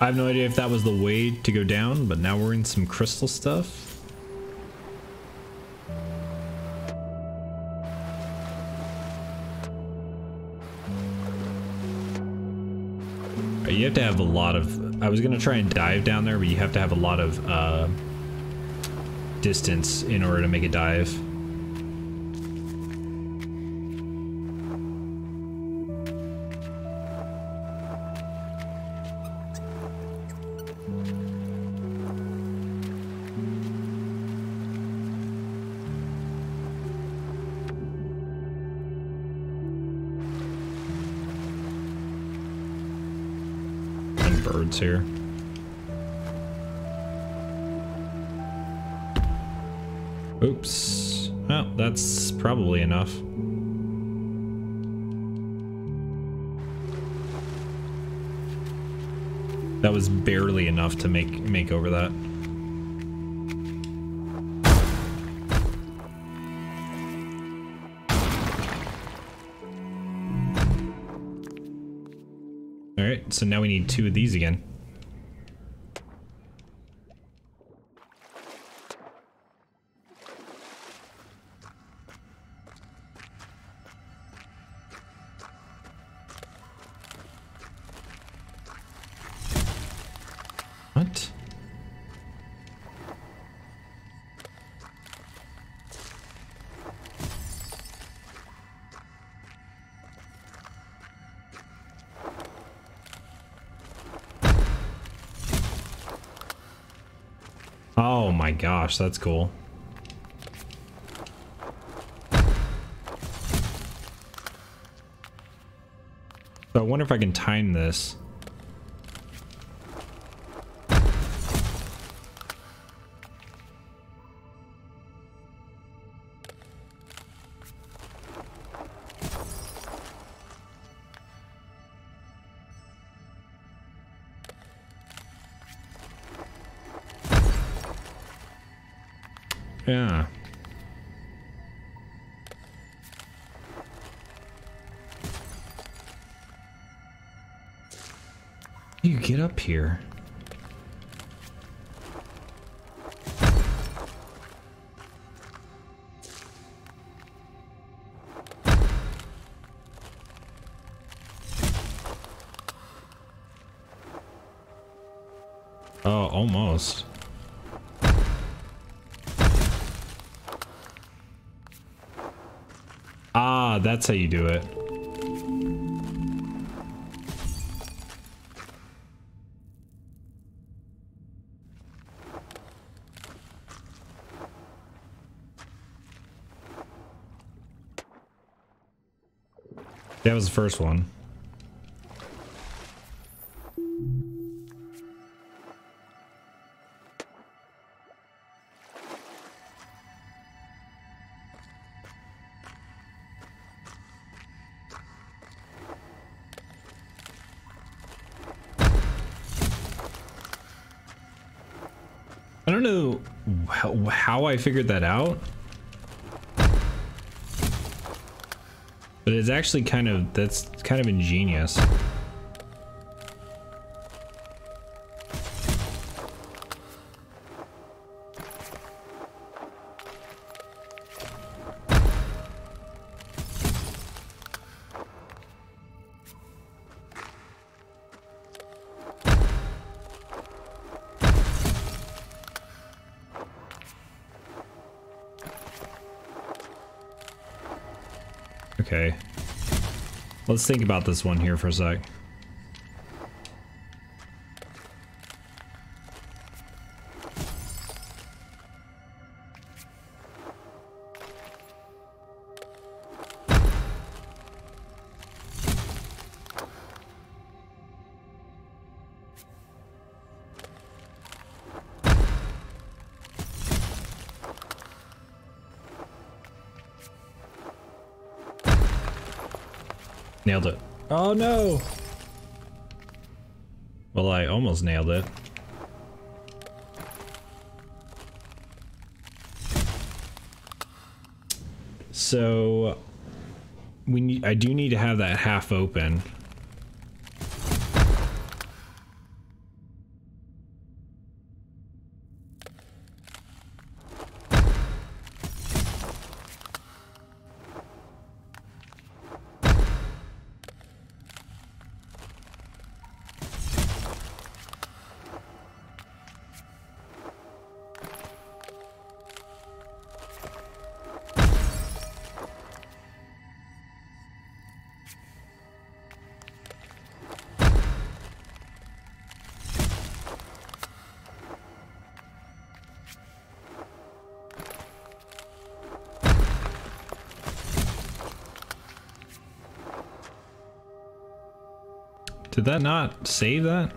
I have no idea if that was the way to go down, but now we're in some crystal stuff. You have to have a lot of, I was going to try and dive down there, but you have to have a lot of distance in order to make a dive. Birds here. Oops. Well, that's probably enough. That was barely enough to make over that. So now we need two of these again. What? Oh my gosh, that's cool. So I wonder if I can time this. Yeah. You get up here. Oh, almost. Ah, that's how you do it. That was the first one. I don't know how I figured that out, but it's actually that's kind of ingenious. Okay, let's think about this one here for a sec. Nailed it. Oh no! Well, I almost nailed it. So, I do need to have that half open. Did that not save that?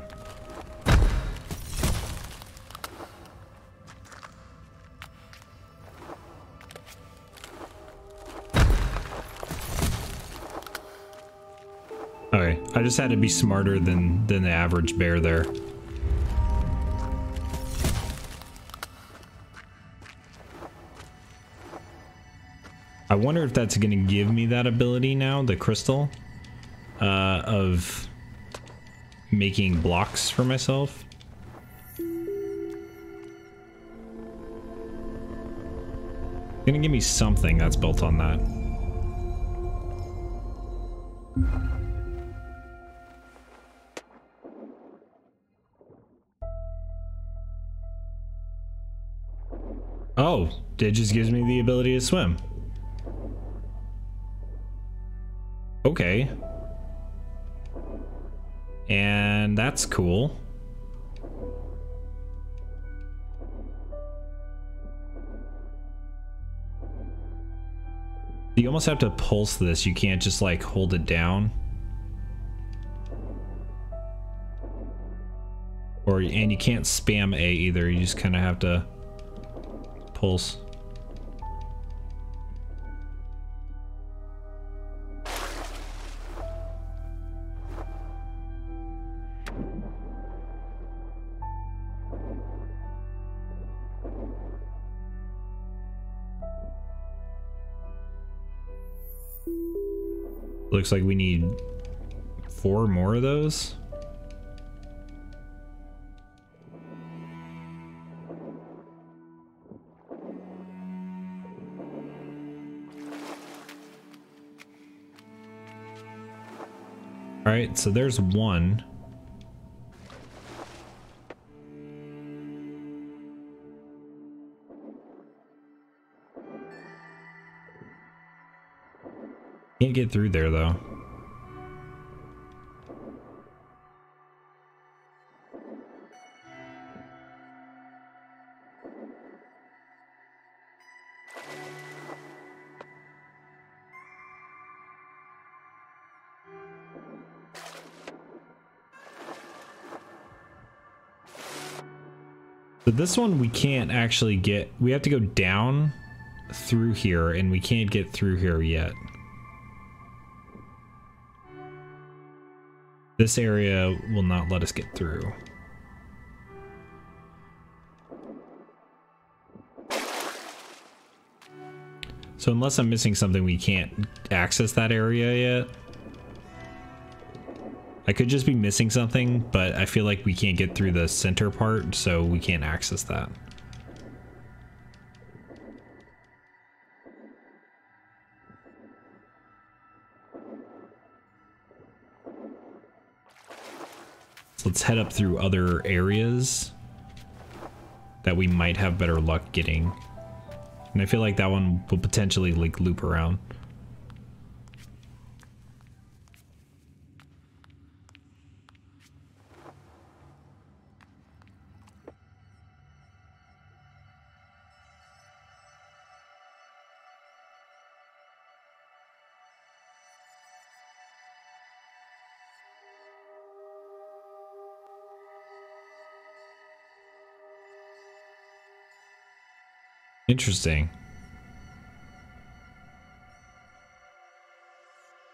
Okay, I just had to be smarter than the average bear there. I wonder if that's gonna give me that ability now, the crystal, of making blocks for myself. It's gonna give me something that's built on that. Oh, it just gives me the ability to swim. Okay. And that's cool. You almost have to pulse this. You can't just like hold it down. And you can't spam A either. You just kind of have to pulse. Looks like we need 4 more of those. All right, so there's one. Can't get through there though. So this one we can't actually get, we have to go down through here and we can't get through here yet. This area will not let us get through. So unless I'm missing something, we can't access that area yet. I could just be missing something, but I feel like we can't get through the center part, so we can't access that. Let's head up through other areas that we might have better luck getting. And I feel like that one will potentially like loop around. Interesting.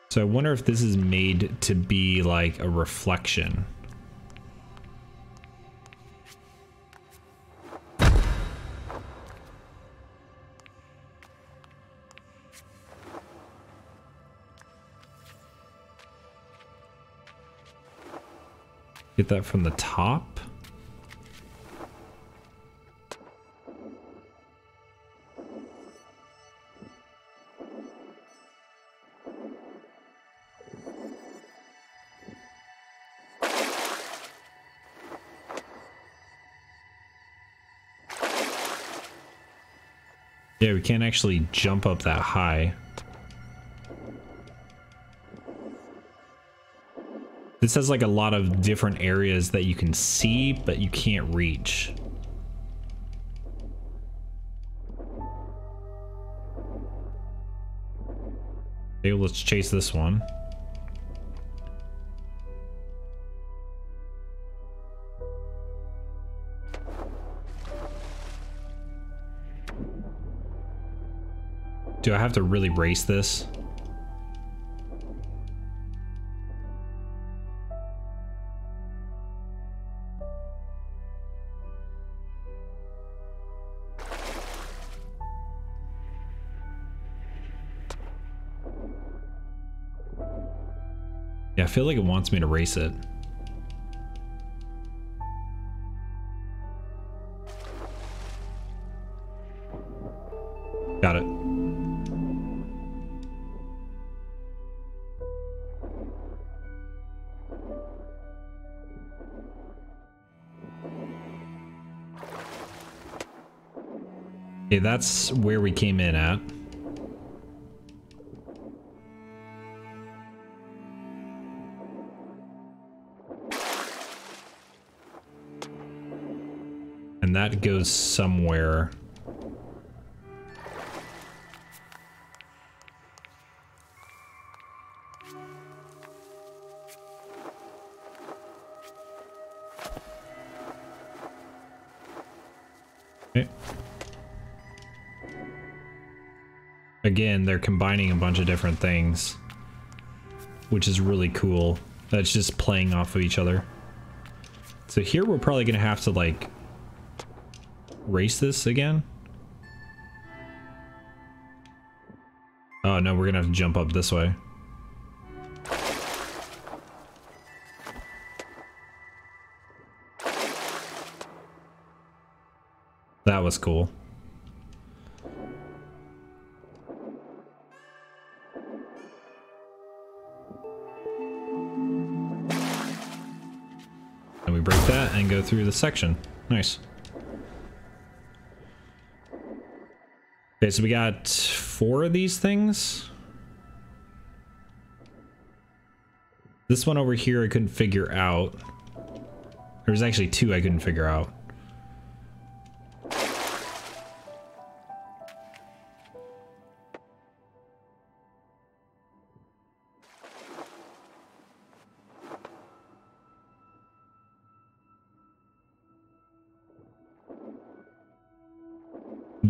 So I wonder if this is made to be like a reflection. Get that from the top. Yeah, we can't actually jump up that high. This has like a lot of different areas that you can see, but you can't reach. Okay, let's chase this one. Do I have to really race this? Yeah, I feel like it wants me to race it. Got it. Okay, that's where we came in at. And that goes somewhere. Okay. Again, they're combining a bunch of different things, which is really cool. That's just playing off of each other. So here we're probably gonna have to like race this again. Oh no, we're gonna have to jump up this way. That was cool. And we break that and go through the section. Nice. Okay, so we got 4 of these things. This one over here I couldn't figure out. There was actually 2 I couldn't figure out.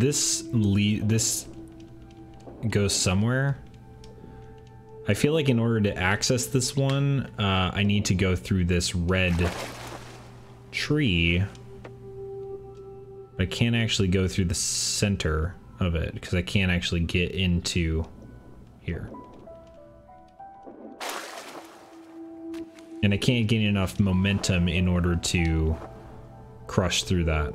This goes somewhere. I feel like in order to access this one, I need to go through this red tree. I can't actually go through the center of it because I can't actually get into here. And I can't get enough momentum in order to crush through that.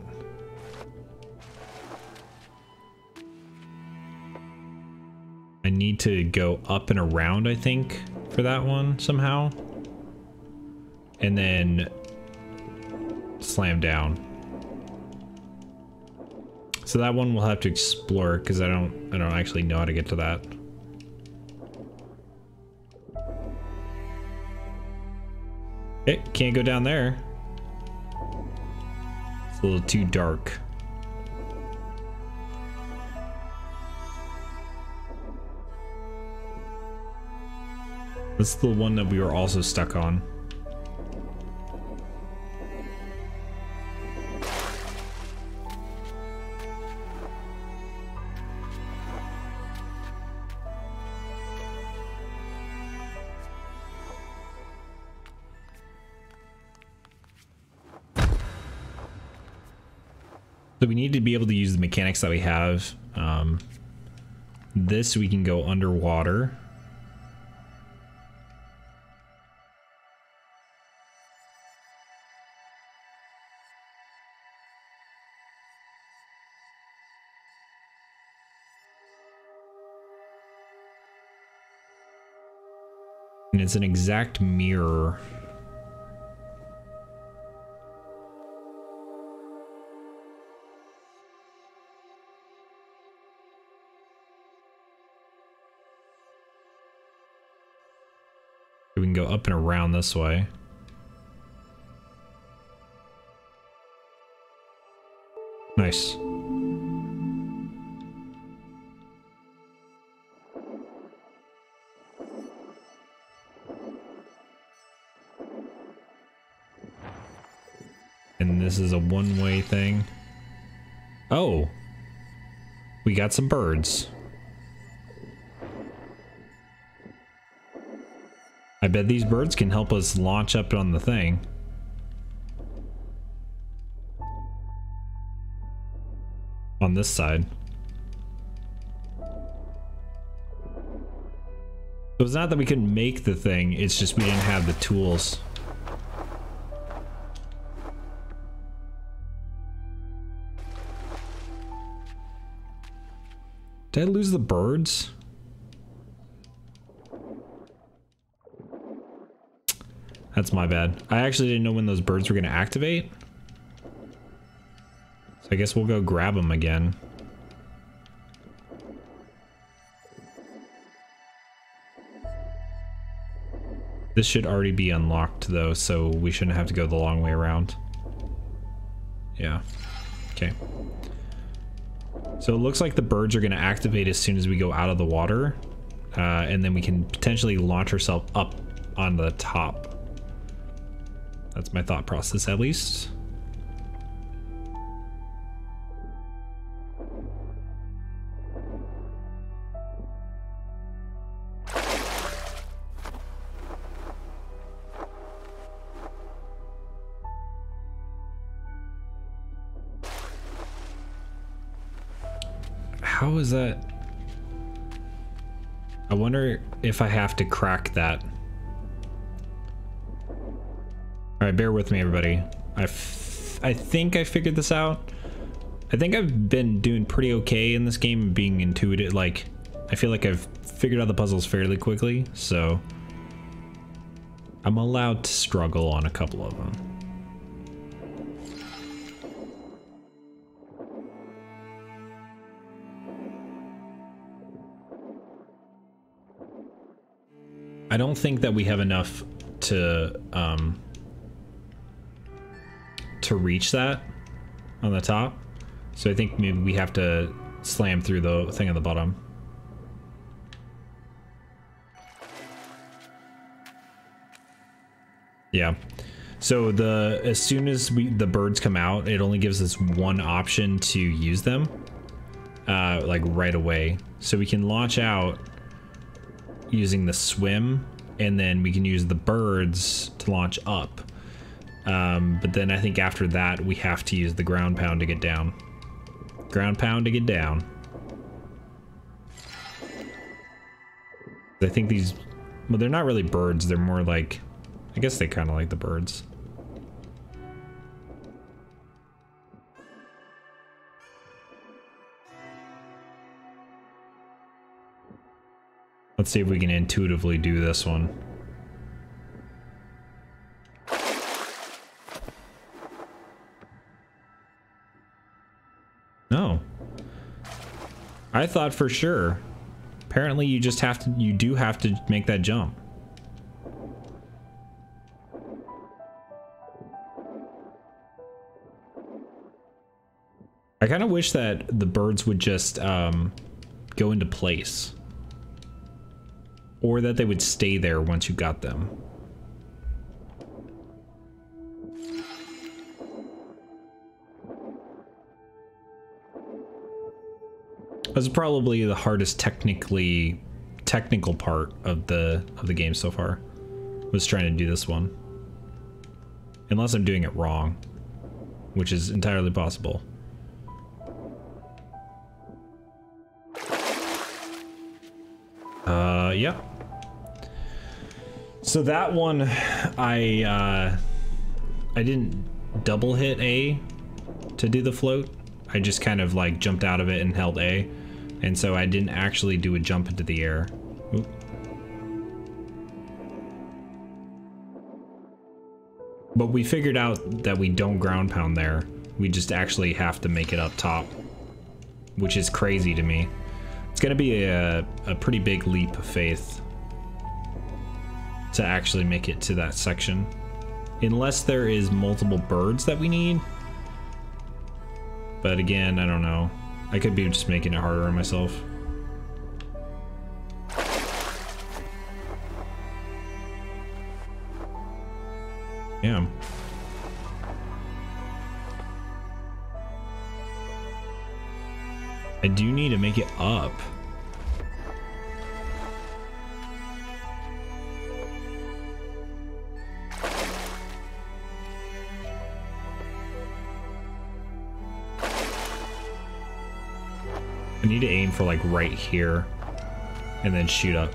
I need to go up and around, I think, for that one somehow. And then slam down. So that one we'll have to explore because I don't actually know how to get to that. Okay, can't go down there. It's a little too dark. That's the one that we were also stuck on. So we need to be able to use the mechanics that we have. This we can go underwater. And it's an exact mirror. We can go up and around this way. Nice. And this is a one-way thing. Oh, we got some birds. I bet these birds can help us launch up on the thing. On this side. So it's not that we couldn't make the thing, it's just we didn't have the tools. Did I lose the birds? That's my bad. I actually didn't know when those birds were gonna activate. So I guess we'll go grab them again. This should already be unlocked though, so we shouldn't have to go the long way around. Yeah. Okay. So it looks like the birds are going to activate as soon as we go out of the water. And then we can potentially launch ourselves up on the top. That's my thought process, at least. How is that? I wonder if I have to crack that. All right, bear with me, everybody. I think I figured this out. I think I've been doing pretty okay in this game, being intuitive. Like, I feel like I've figured out the puzzles fairly quickly, so I'm allowed to struggle on a couple of them. I don't think that we have enough to reach that on the top, so I think maybe we have to slam through the thing on the bottom. Yeah. So as soon as the birds come out, it only gives us one option to use them, like right away. So we can launch out using the swim, and then we can use the birds to launch up. But then I think after that we have to use the ground pound to get down. Ground pound to get down. I think these, well, they're not really birds, they're more like, I guess they kind of like the birds. Let's see if we can intuitively do this one. No. I thought for sure. Apparently you just have to, you do have to make that jump. I kind of wish that the birds would just go into place. Or that they would stay there once you got them. That's probably the hardest technical part of the game so far. Was trying to do this one. Unless I'm doing it wrong, which is entirely possible. Yeah. So that one, I didn't double hit A to do the float. I just kind of like jumped out of it and held A, and so I didn't actually do a jump into the air. Oop. But we figured out that we don't ground pound there. We just actually have to make it up top, which is crazy to me. It's gonna be a pretty big leap of faith to actually make it to that section. Unless there is multiple birds that we need. But again, I don't know. I could be just making it harder on myself. Damn. I do need to make it up. I need to aim for like right here and then shoot up.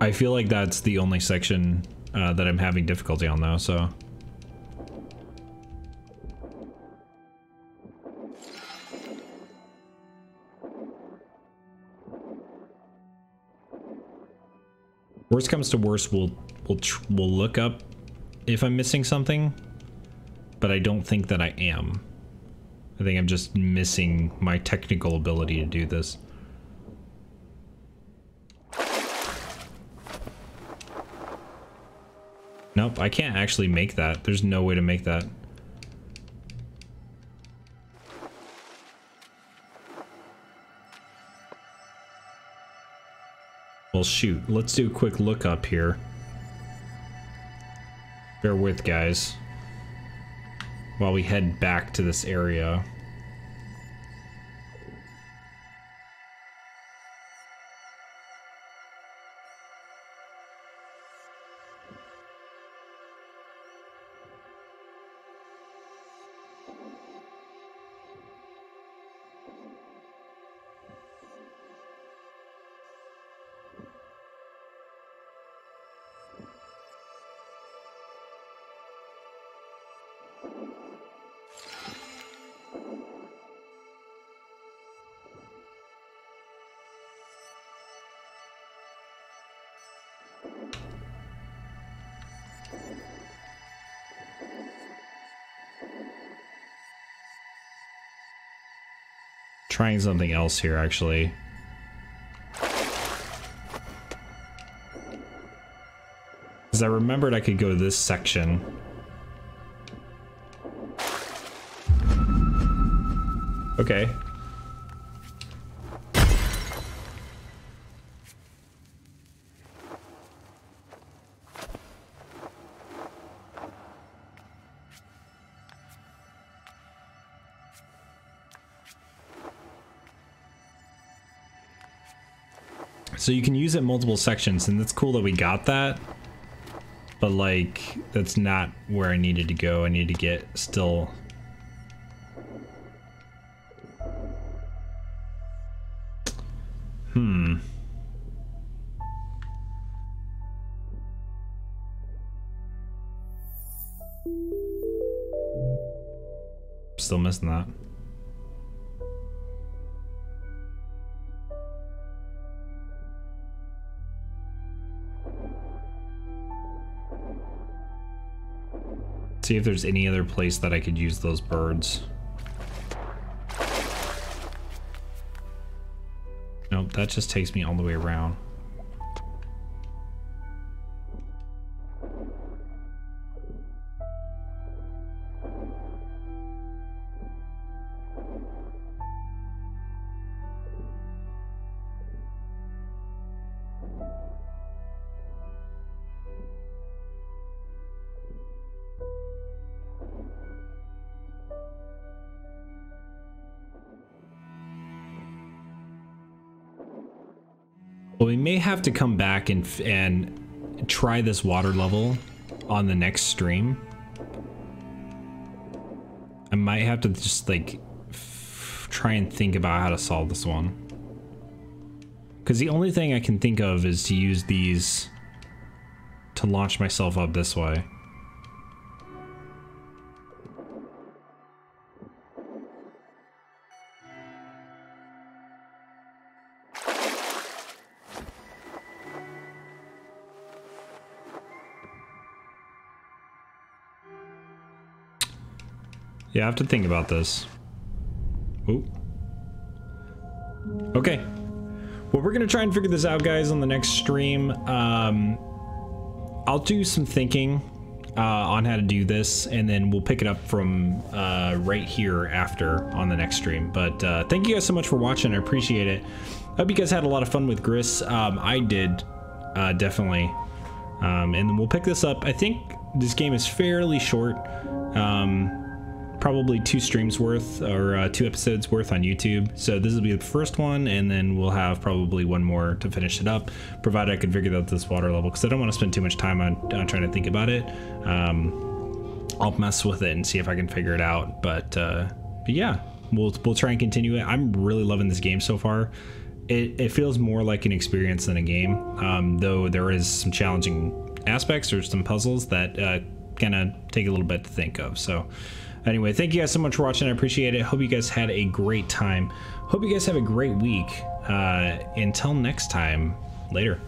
I feel like that's the only section that I'm having difficulty on though, so. Worst comes to worst, we'll look up if I'm missing something, but I don't think that I am. I think I'm just missing my technical ability to do this. Nope, I can't actually make that. There's no way to make that. Well, shoot. Let's do a quick look up here. Bear with, guys, while we head back to this area. Trying something else here, actually. Because I remembered I could go this section. Okay. So you can use it in multiple sections, and that's cool that we got that, but like, that's not where I needed to go. I need to get still. Still missing that. See if there's any other place that I could use those birds. Nope, that just takes me all the way around. Have to come back and try this water level on the next stream. I might have to just like try and think about how to solve this one, because the only thing I can think of is to use these to launch myself up this way. Yeah, I have to think about this. Ooh. Okay. Well, we're going to try and figure this out, guys, on the next stream. I'll do some thinking on how to do this, and then we'll pick it up from right here after on the next stream. But thank you guys so much for watching. I appreciate it. I hope you guys had a lot of fun with Gris. I did, definitely. And then we'll pick this up. I think this game is fairly short. Probably two streams worth, or 2 episodes worth on YouTube. So this will be the first one, and then we'll have probably one more to finish it up, provided I can figure out this water level, because I don't want to spend too much time on trying to think about it. I'll mess with it and see if I can figure it out, but yeah, we'll try and continue it. I'm really loving this game so far. It feels more like an experience than a game, though there is some challenging aspects or some puzzles that kind of take a little bit to think of. So anyway, thank you guys so much for watching. I appreciate it. Hope you guys had a great time. Hope you guys have a great week. Until next time, later.